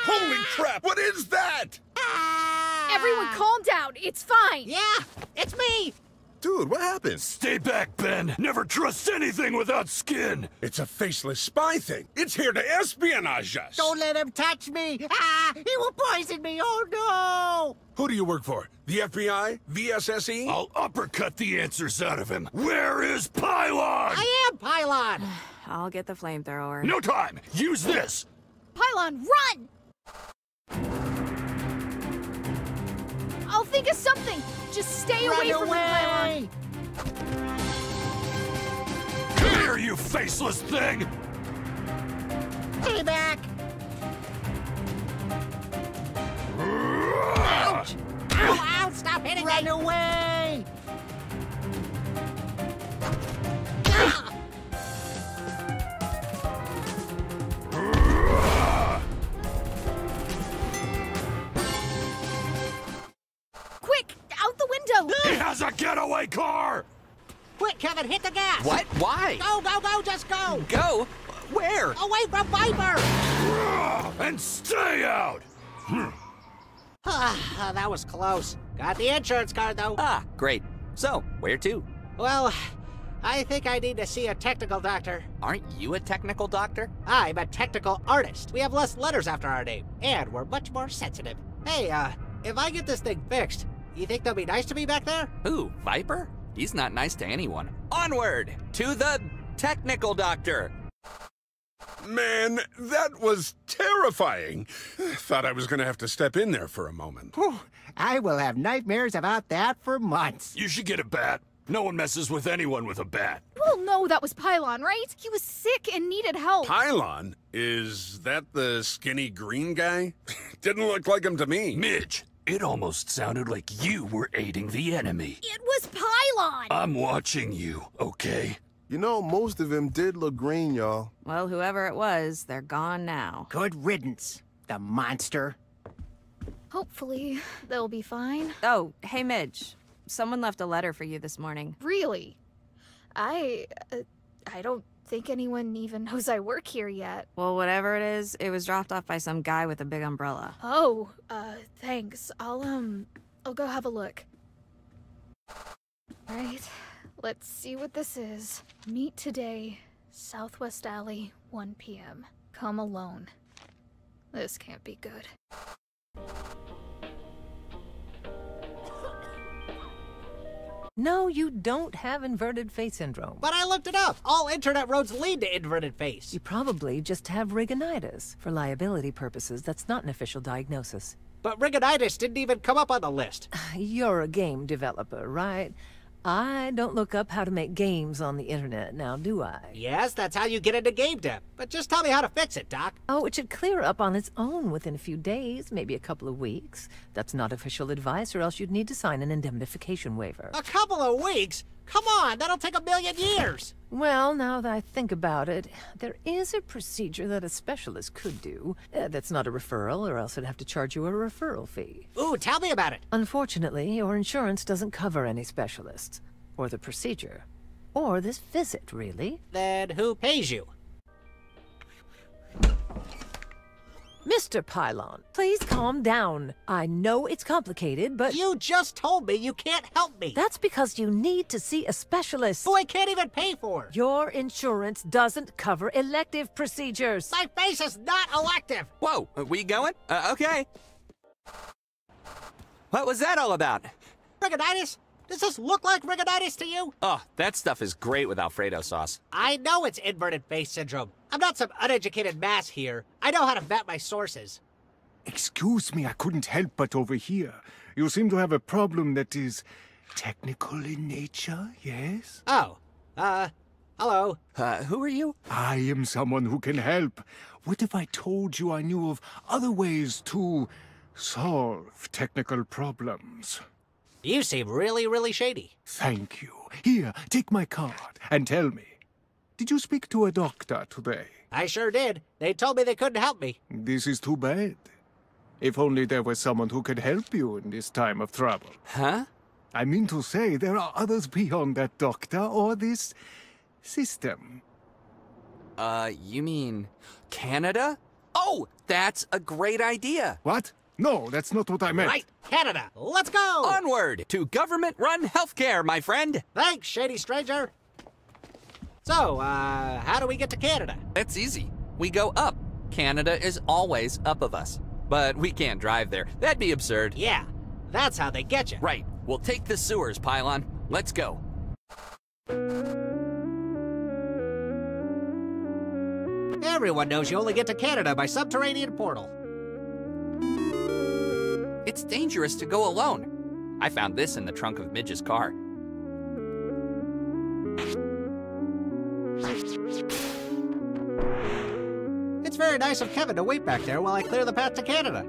Holy crap, what is that? Ah! Everyone calm down, it's fine! Yeah, it's me! Dude, what happened? Stay back, Ben! Never trust anything without skin! It's a faceless spy thing! It's here to espionage us! Don't let him touch me! Ah! He will poison me! Oh no! Who do you work for? The F B I? V S S E? I'll uppercut the answers out of him! Where is Pylon? I am Pylon! I'll get the flamethrower. No time! Use this! Pylon, run! I'll think of something! Just stay Run away from away. the pylon! Come here, you faceless thing! Stay back! Ouch! Ow, ow, stop hitting Run me! Run away! He has a getaway car! Quick, Kevin, hit the gas! What? Why? Go, go, go, just go! Go? Where? Away from Viper! And stay out! Ah, that was close. Got the insurance card, though. Ah, great. So, where to? Well, I think I need to see a technical doctor. Aren't you a technical doctor? I'm a technical artist. We have less letters after our name, and we're much more sensitive. Hey, uh, if I get this thing fixed, you think they'll be nice to me back there? Who, Viper? He's not nice to anyone. Onward to the technical doctor. Man, that was terrifying. Thought I was gonna have to step in there for a moment. Whew. I will have nightmares about that for months. You should get a bat. No one messes with anyone with a bat. Well, no, that was Pylon, right? He was sick and needed help. Pylon? Is that the skinny green guy? Didn't look like him to me. Midge. It almost sounded like you were aiding the enemy. It was Pylon! I'm watching you, okay? You know, most of them did look green, y'all. Well, whoever it was, they're gone now. Good riddance, the monster. Hopefully, they'll be fine. Oh, hey, Midge. Someone left a letter for you this morning. Really? I... Uh, I don't think anyone even knows I work here yet. Well, whatever it is, it was dropped off by some guy with a big umbrella. Oh, uh, thanks. I'll, um, I'll go have a look. Right, let's see what this is. Meet today, Southwest Alley, one P M Come alone. This can't be good. No, you don't have inverted face syndrome. But I looked it up. All internet roads lead to inverted face. You probably just have rigonitis. For liability purposes, that's not an official diagnosis. But rigonitis didn't even come up on the list. You're a game developer, right? I don't look up how to make games on the internet now, do I? Yes, that's how you get into game dev. But just tell me how to fix it, Doc. Oh, it should clear up on its own within a few days, maybe a couple of weeks. That's not official advice, or else you'd need to sign an indemnification waiver. A couple of weeks? Come on, that'll take a million years! Well, now that I think about it, there is a procedure that a specialist could do. Uh, that's not a referral, or else I'd have to charge you a referral fee. Ooh, tell me about it! Unfortunately, your insurance doesn't cover any specialists. Or the procedure. Or this visit, really. Then who pays you? Mister Pylon, please calm down. I know it's complicated, but... You just told me you can't help me. That's because you need to see a specialist. Who I can't even pay for. Your insurance doesn't cover elective procedures. My face is not elective. Whoa, are we going? Uh, okay. What was that all about? Rigonitis? Does this look like rigonitis to you? Oh, that stuff is great with Alfredo sauce. I know it's inverted face syndrome. I'm not some uneducated mass here. I know how to vet my sources. Excuse me, I couldn't help but overhear. You seem to have a problem that is technical in nature, yes? Oh, uh, hello. Uh, who are you? I am someone who can help. What if I told you I knew of other ways to solve technical problems? You seem really, really shady. Thank you. Here, take my card and tell me. Did you speak to a doctor today? I sure did. They told me they couldn't help me. This is too bad. If only there was someone who could help you in this time of trouble. Huh? I mean to say, there are others beyond that doctor or this system. Uh, you mean Canada? Oh, that's a great idea. What? No, that's not what I meant. Right, Canada. Let's go! Onward to government-run healthcare, my friend. Thanks, shady stranger. So, uh, how do we get to Canada? It's easy. We go up. Canada is always up of us. But we can't drive there. That'd be absurd. Yeah, that's how they get you. Right. We'll take the sewers, Pylon. Let's go. Everyone knows you only get to Canada by subterranean portal. It's dangerous to go alone. I found this in the trunk of Midge's car. It's very nice of Kevin to wait back there while I clear the path to Canada.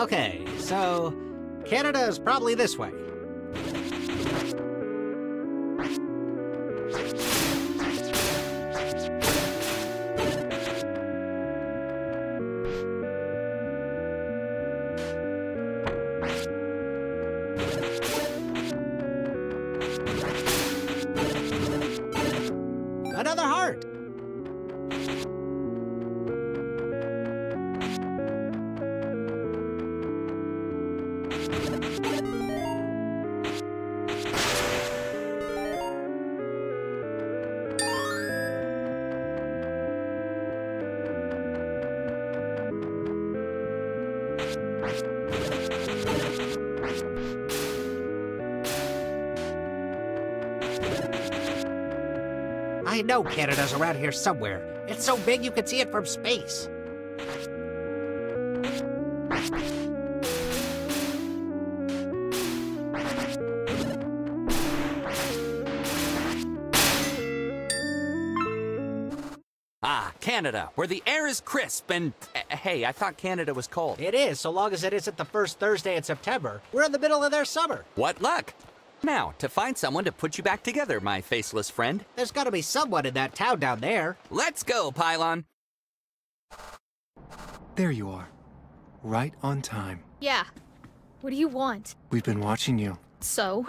Okay, so Canada is probably this way. I know Canada's around here somewhere. It's so big you can see it from space. Ah, Canada, where the air is crisp and... Uh, hey, I thought Canada was cold. It is, so long as it isn't the first Thursday in September. We're in the middle of their summer. What luck! Now, to find someone to put you back together, my faceless friend. There's gotta be someone in that town down there. Let's go, Pylon. There you are. Right on time. Yeah. What do you want? We've been watching you. So?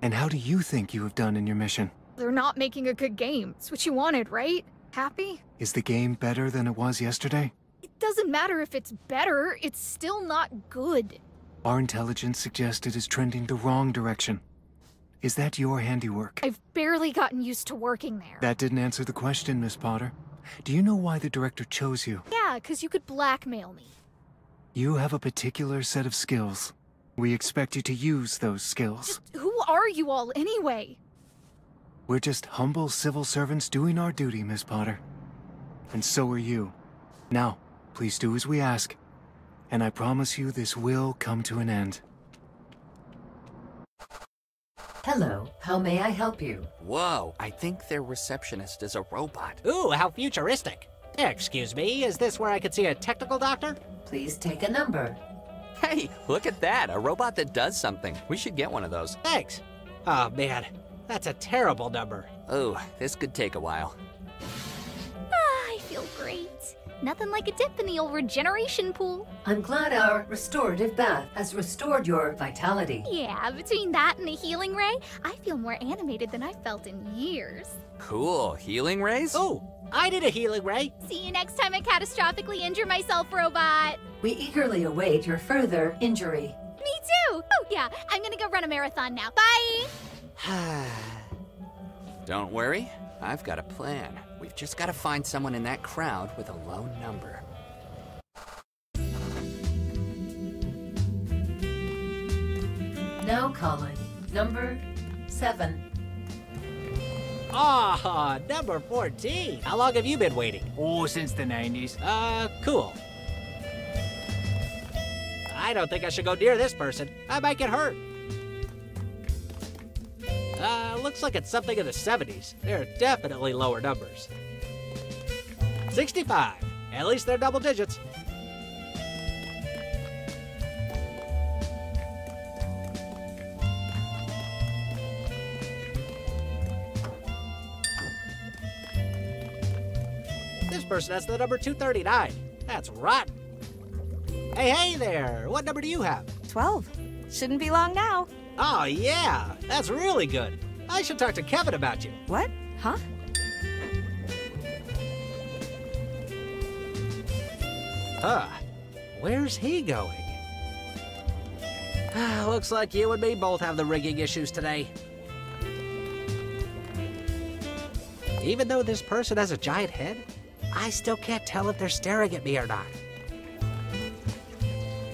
And how do you think you have done in your mission? They're not making a good game. It's what you wanted, right? Happy? Is the game better than it was yesterday? It doesn't matter if it's better. It's still not good. Our intelligence suggests it is trending the wrong direction. Is that your handiwork? I've barely gotten used to working there. That didn't answer the question, Miss Potter. Do you know why the director chose you? Yeah, because you could blackmail me. You have a particular set of skills. We expect you to use those skills. Just, who are you all, anyway? We're just humble civil servants doing our duty, Miss Potter. And so are you. Now, please do as we ask. And I promise you this will come to an end. Hello, how may I help you? Whoa, I think their receptionist is a robot. Ooh, how futuristic. Excuse me, is this where I could see a technical doctor? Please take a number. Hey, look at that, a robot that does something. We should get one of those. Thanks. Oh man, that's a terrible number. Ooh, this could take a while. Ah, I feel great. Nothing like a dip in the old regeneration pool. I'm glad our restorative bath has restored your vitality. Yeah, between that and the healing ray, I feel more animated than I've felt in years. Cool. Healing rays? Oh, I did a healing ray. See you next time I catastrophically injure myself, robot. We eagerly await your further injury. Me too. Oh, yeah. I'm going to go run a marathon now. Bye. Don't worry. I've got a plan. We've just got to find someone in that crowd with a low number. Now calling number seven. Ah, oh, number fourteen. How long have you been waiting? Oh, since the nineties. Uh, cool. I don't think I should go near this person. I might get hurt. Uh, looks like it's something in the seventies. There are definitely lower numbers. sixty-five. At least they're double digits. This person has the number two thirty-nine. That's rotten. Hey, hey there. What number do you have? twelve. Shouldn't be long now. Oh, yeah. That's really good. I should talk to Kevin about you. What? Huh? Huh. Where's he going? Looks like you and me both have the rigging issues today. Even though this person has a giant head, I still can't tell if they're staring at me or not.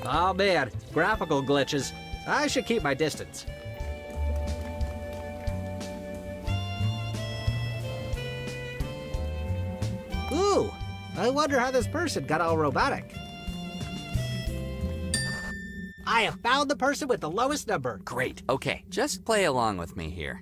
Oh man, graphical glitches. I should keep my distance. Ooh, I wonder how this person got all robotic. I have found the person with the lowest number. Great. Okay, just play along with me here.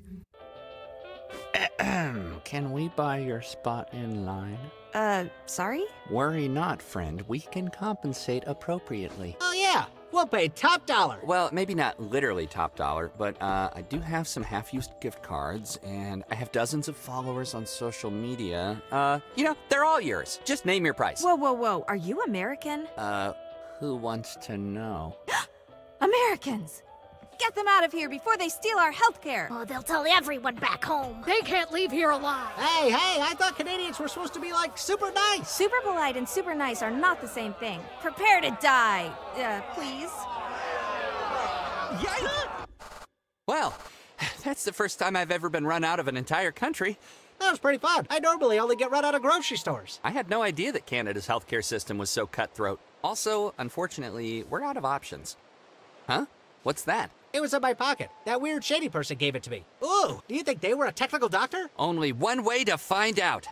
Can we buy your spot in line? Uh, sorry? Worry not, friend. We can compensate appropriately. Oh, yeah. We'll pay top dollar. Well, maybe not literally top dollar, but uh, I do have some half-used gift cards, and I have dozens of followers on social media. Uh, you know, they're all yours. Just name your price. Whoa, whoa, whoa. Are you American? Uh, who wants to know? Americans! Get them out of here before they steal our health care! Oh, they'll tell everyone back home! They can't leave here alive! Hey, hey, I thought Canadians were supposed to be, like, super nice! Super polite and super nice are not the same thing. Prepare to die, uh, please. Yikes! Well, that's the first time I've ever been run out of an entire country. That was pretty fun. I normally only get run out of grocery stores. I had no idea that Canada's healthcare system was so cutthroat. Also, unfortunately, we're out of options. Huh? What's that? It was in my pocket. That weird shady person gave it to me. Ooh, do you think they were a technical doctor? Only one way to find out.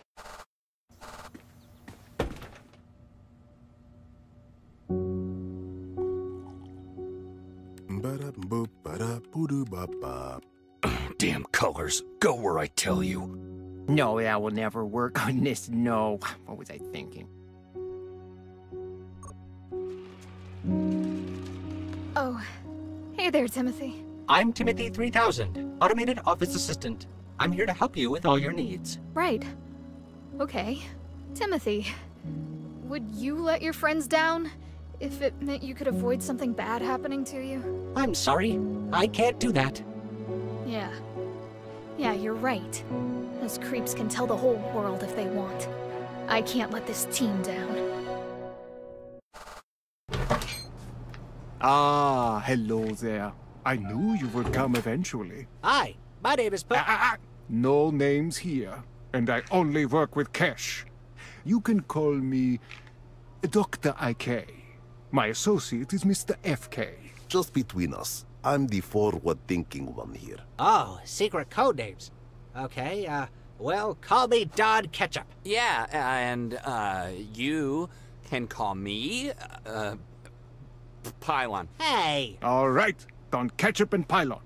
Damn colors. Go where I tell you. No, that will never work on this. No. What was I thinking? Oh. Hey there, Timothy. I'm Timothy three thousand, Automated Office Assistant. I'm here to help you with all your needs. Right. Okay. Timothy, would you let your friends down if it meant you could avoid something bad happening to you? I'm sorry. I can't do that. Yeah. Yeah, you're right. Those creeps can tell the whole world if they want. I can't let this team down. Ah, hello there. I knew you would come eventually. Hi, my name is P- ah, ah, ah. No names here, and I only work with cash. You can call me Doctor I K. My associate is Mister F K. Just between us, I'm the forward-thinking one here. Oh, secret code names. Okay, uh, well, call me Don Ketchup. Yeah, and, uh, you can call me, uh... Pylon. Hey! All right, Don Ketchup and Pylon.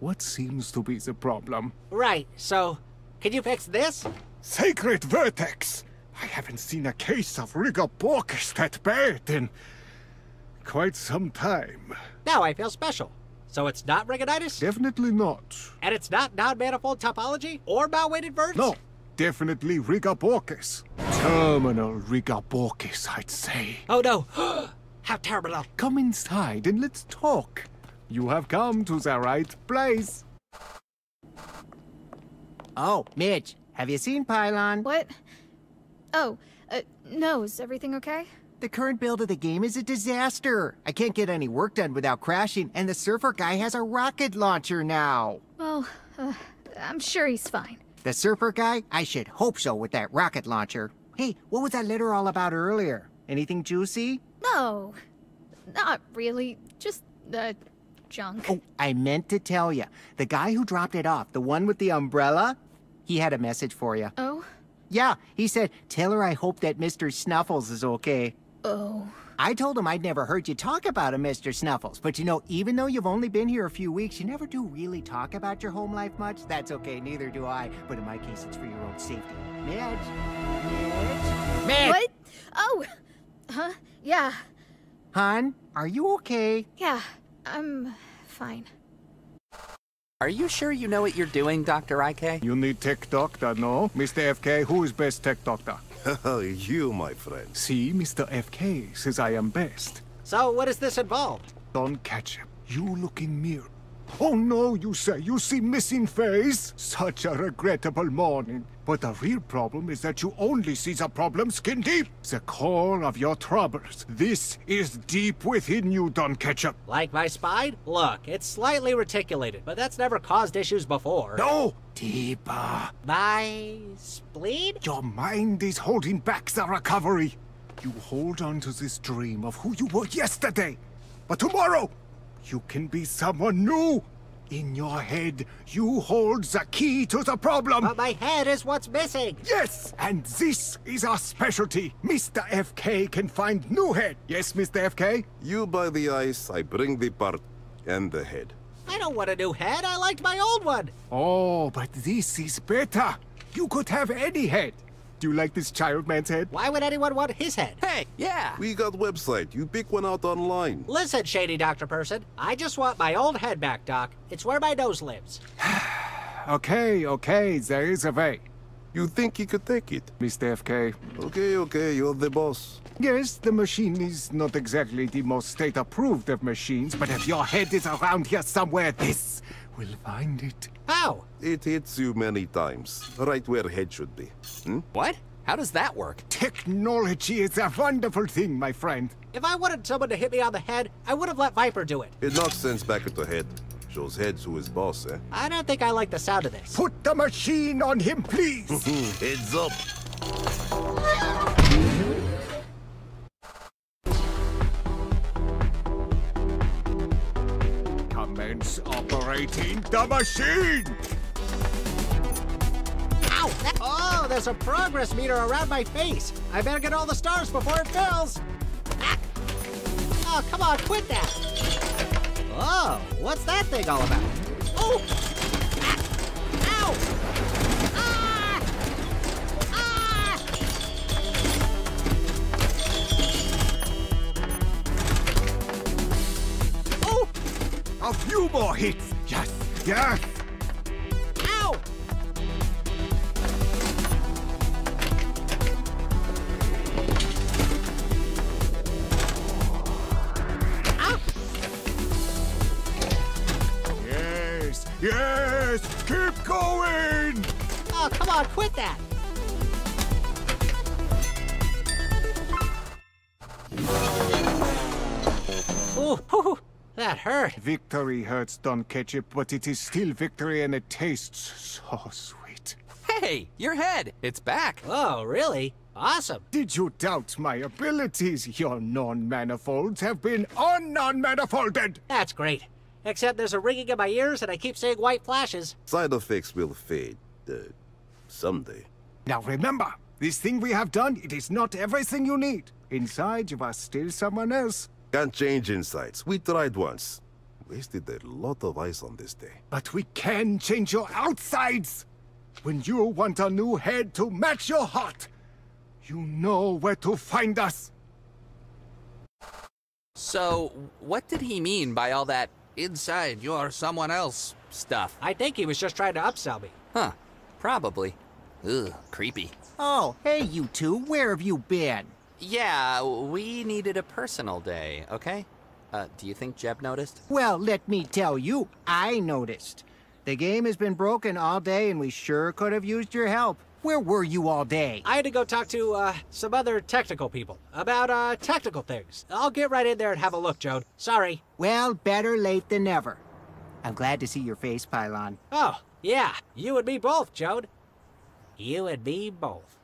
What seems to be the problem? Right, so, can you fix this? Sacred Vertex! I haven't seen a case of rigor porcus that bad in quite some time. Now I feel special. So it's not rigonitis? Definitely not. And it's not non-manifold topology or malweighted verts? No, definitely rigor porcus. Terminal rigor porcus, I'd say. Oh no! How terrible. Come inside and let's talk. You have come to the right place. Oh, Midge, have you seen Pylon? What? Oh, uh, no, is everything okay? The current build of the game is a disaster. I can't get any work done without crashing, and the surfer guy has a rocket launcher now. Well, uh, I'm sure he's fine. The surfer guy? I should hope so with that rocket launcher. Hey, what was that letter all about earlier? Anything juicy? No, not really. Just the uh, junk. Oh, I meant to tell you. The guy who dropped it off, the one with the umbrella, he had a message for you. Oh? Yeah, he said, tell her I hope that Mister Snuffles is okay. Oh. I told him I'd never heard you talk about him, Mister Snuffles. But you know, even though you've only been here a few weeks, you never do really talk about your home life much. That's okay, neither do I. But in my case, it's for your own safety. Midge? Midge? Midge? What? Oh! Huh? Yeah. Hon, are you okay? Yeah, I'm fine. Are you sure you know what you're doing, Doctor I K? You need tech doctor, no? Mister F K, who is best tech doctor? You, my friend. See, Mister F K says I am best. So what is this involved? Don Ketchup, you look in mirror. Oh no, you say, you see missing face? Such a regrettable morning. But the real problem is that you only see the problem skin deep. The core of your troubles. This is deep within you, Don Ketchup. Like my spine? Look, it's slightly reticulated, but that's never caused issues before. No! Deeper. My spleen? Your mind is holding back the recovery. You hold on to this dream of who you were yesterday. But tomorrow, you can be someone new. In your head, you hold the key to the problem. But my head is what's missing. Yes, and this is our specialty. Mister F K can find new head. Yes, Mister F K? You buy the ice, I bring the part and the head. I don't want a new head. I liked my old one. Oh, but this is better. You could have any head. Do you like this child man's head? Why would anyone want his head? Hey, yeah. We got website. You pick one out online. Listen, shady doctor person. I just want my old head back, Doc. It's where my nose lives. Okay, okay. There is a way. You think you could take it? Mister F K. Okay, okay. You're the boss. Yes, the machine is not exactly the most state-approved of machines, but if your head is around here somewhere, this will find it. How? It hits you many times, right where head should be. Hmm? What? How does that work? Technology is a wonderful thing, my friend. If I wanted someone to hit me on the head, I would have let Viper do it. It knocks sense back at the head. Shows heads who is boss, eh? I don't think I like the sound of this. Put the machine on him, please! Heads up! Operating the machine! Ow! That oh, there's a progress meter around my face. I better get all the stars before it fills. Ah. Oh, come on, quit that. Oh, what's that thing all about? Oh! Ah. Ow! Ah! Ah! Oh! A few more hits! Yes! Yes! Ow! Ow! Yes! Yes! Keep going! Oh, come on, quit that! Ooh, hoo, hoo. That hurt. Victory hurts, Don Ketchup, but it is still victory and it tastes so sweet. Hey, your head! It's back! Oh, really? Awesome! Did you doubt my abilities? Your non-manifolds have been un-non-manifolded! That's great. Except there's a ringing in my ears and I keep seeing white flashes. Side effects will fade. Uh, someday. Now remember, this thing we have done, it is not everything you need. Inside, you are still someone else. Can't change insights. We tried once. Wasted a lot of ice on this day. But we can change your outsides! When you want a new head to match your heart, you know where to find us! So, what did he mean by all that inside you're someone else stuff? I think he was just trying to upsell me. Huh. Probably. Ugh, creepy. Oh, hey you two, where have you been? Yeah, we needed a personal day, okay? Uh, do you think Jeb noticed? Well, let me tell you, I noticed. The game has been broken all day and we sure could have used your help. Where were you all day? I had to go talk to, uh, some other technical people about, uh, technical things. I'll get right in there and have a look, Joan. Sorry. Well, better late than never. I'm glad to see your face, Pylon. Oh, yeah. You and me both, Joan. You and me both.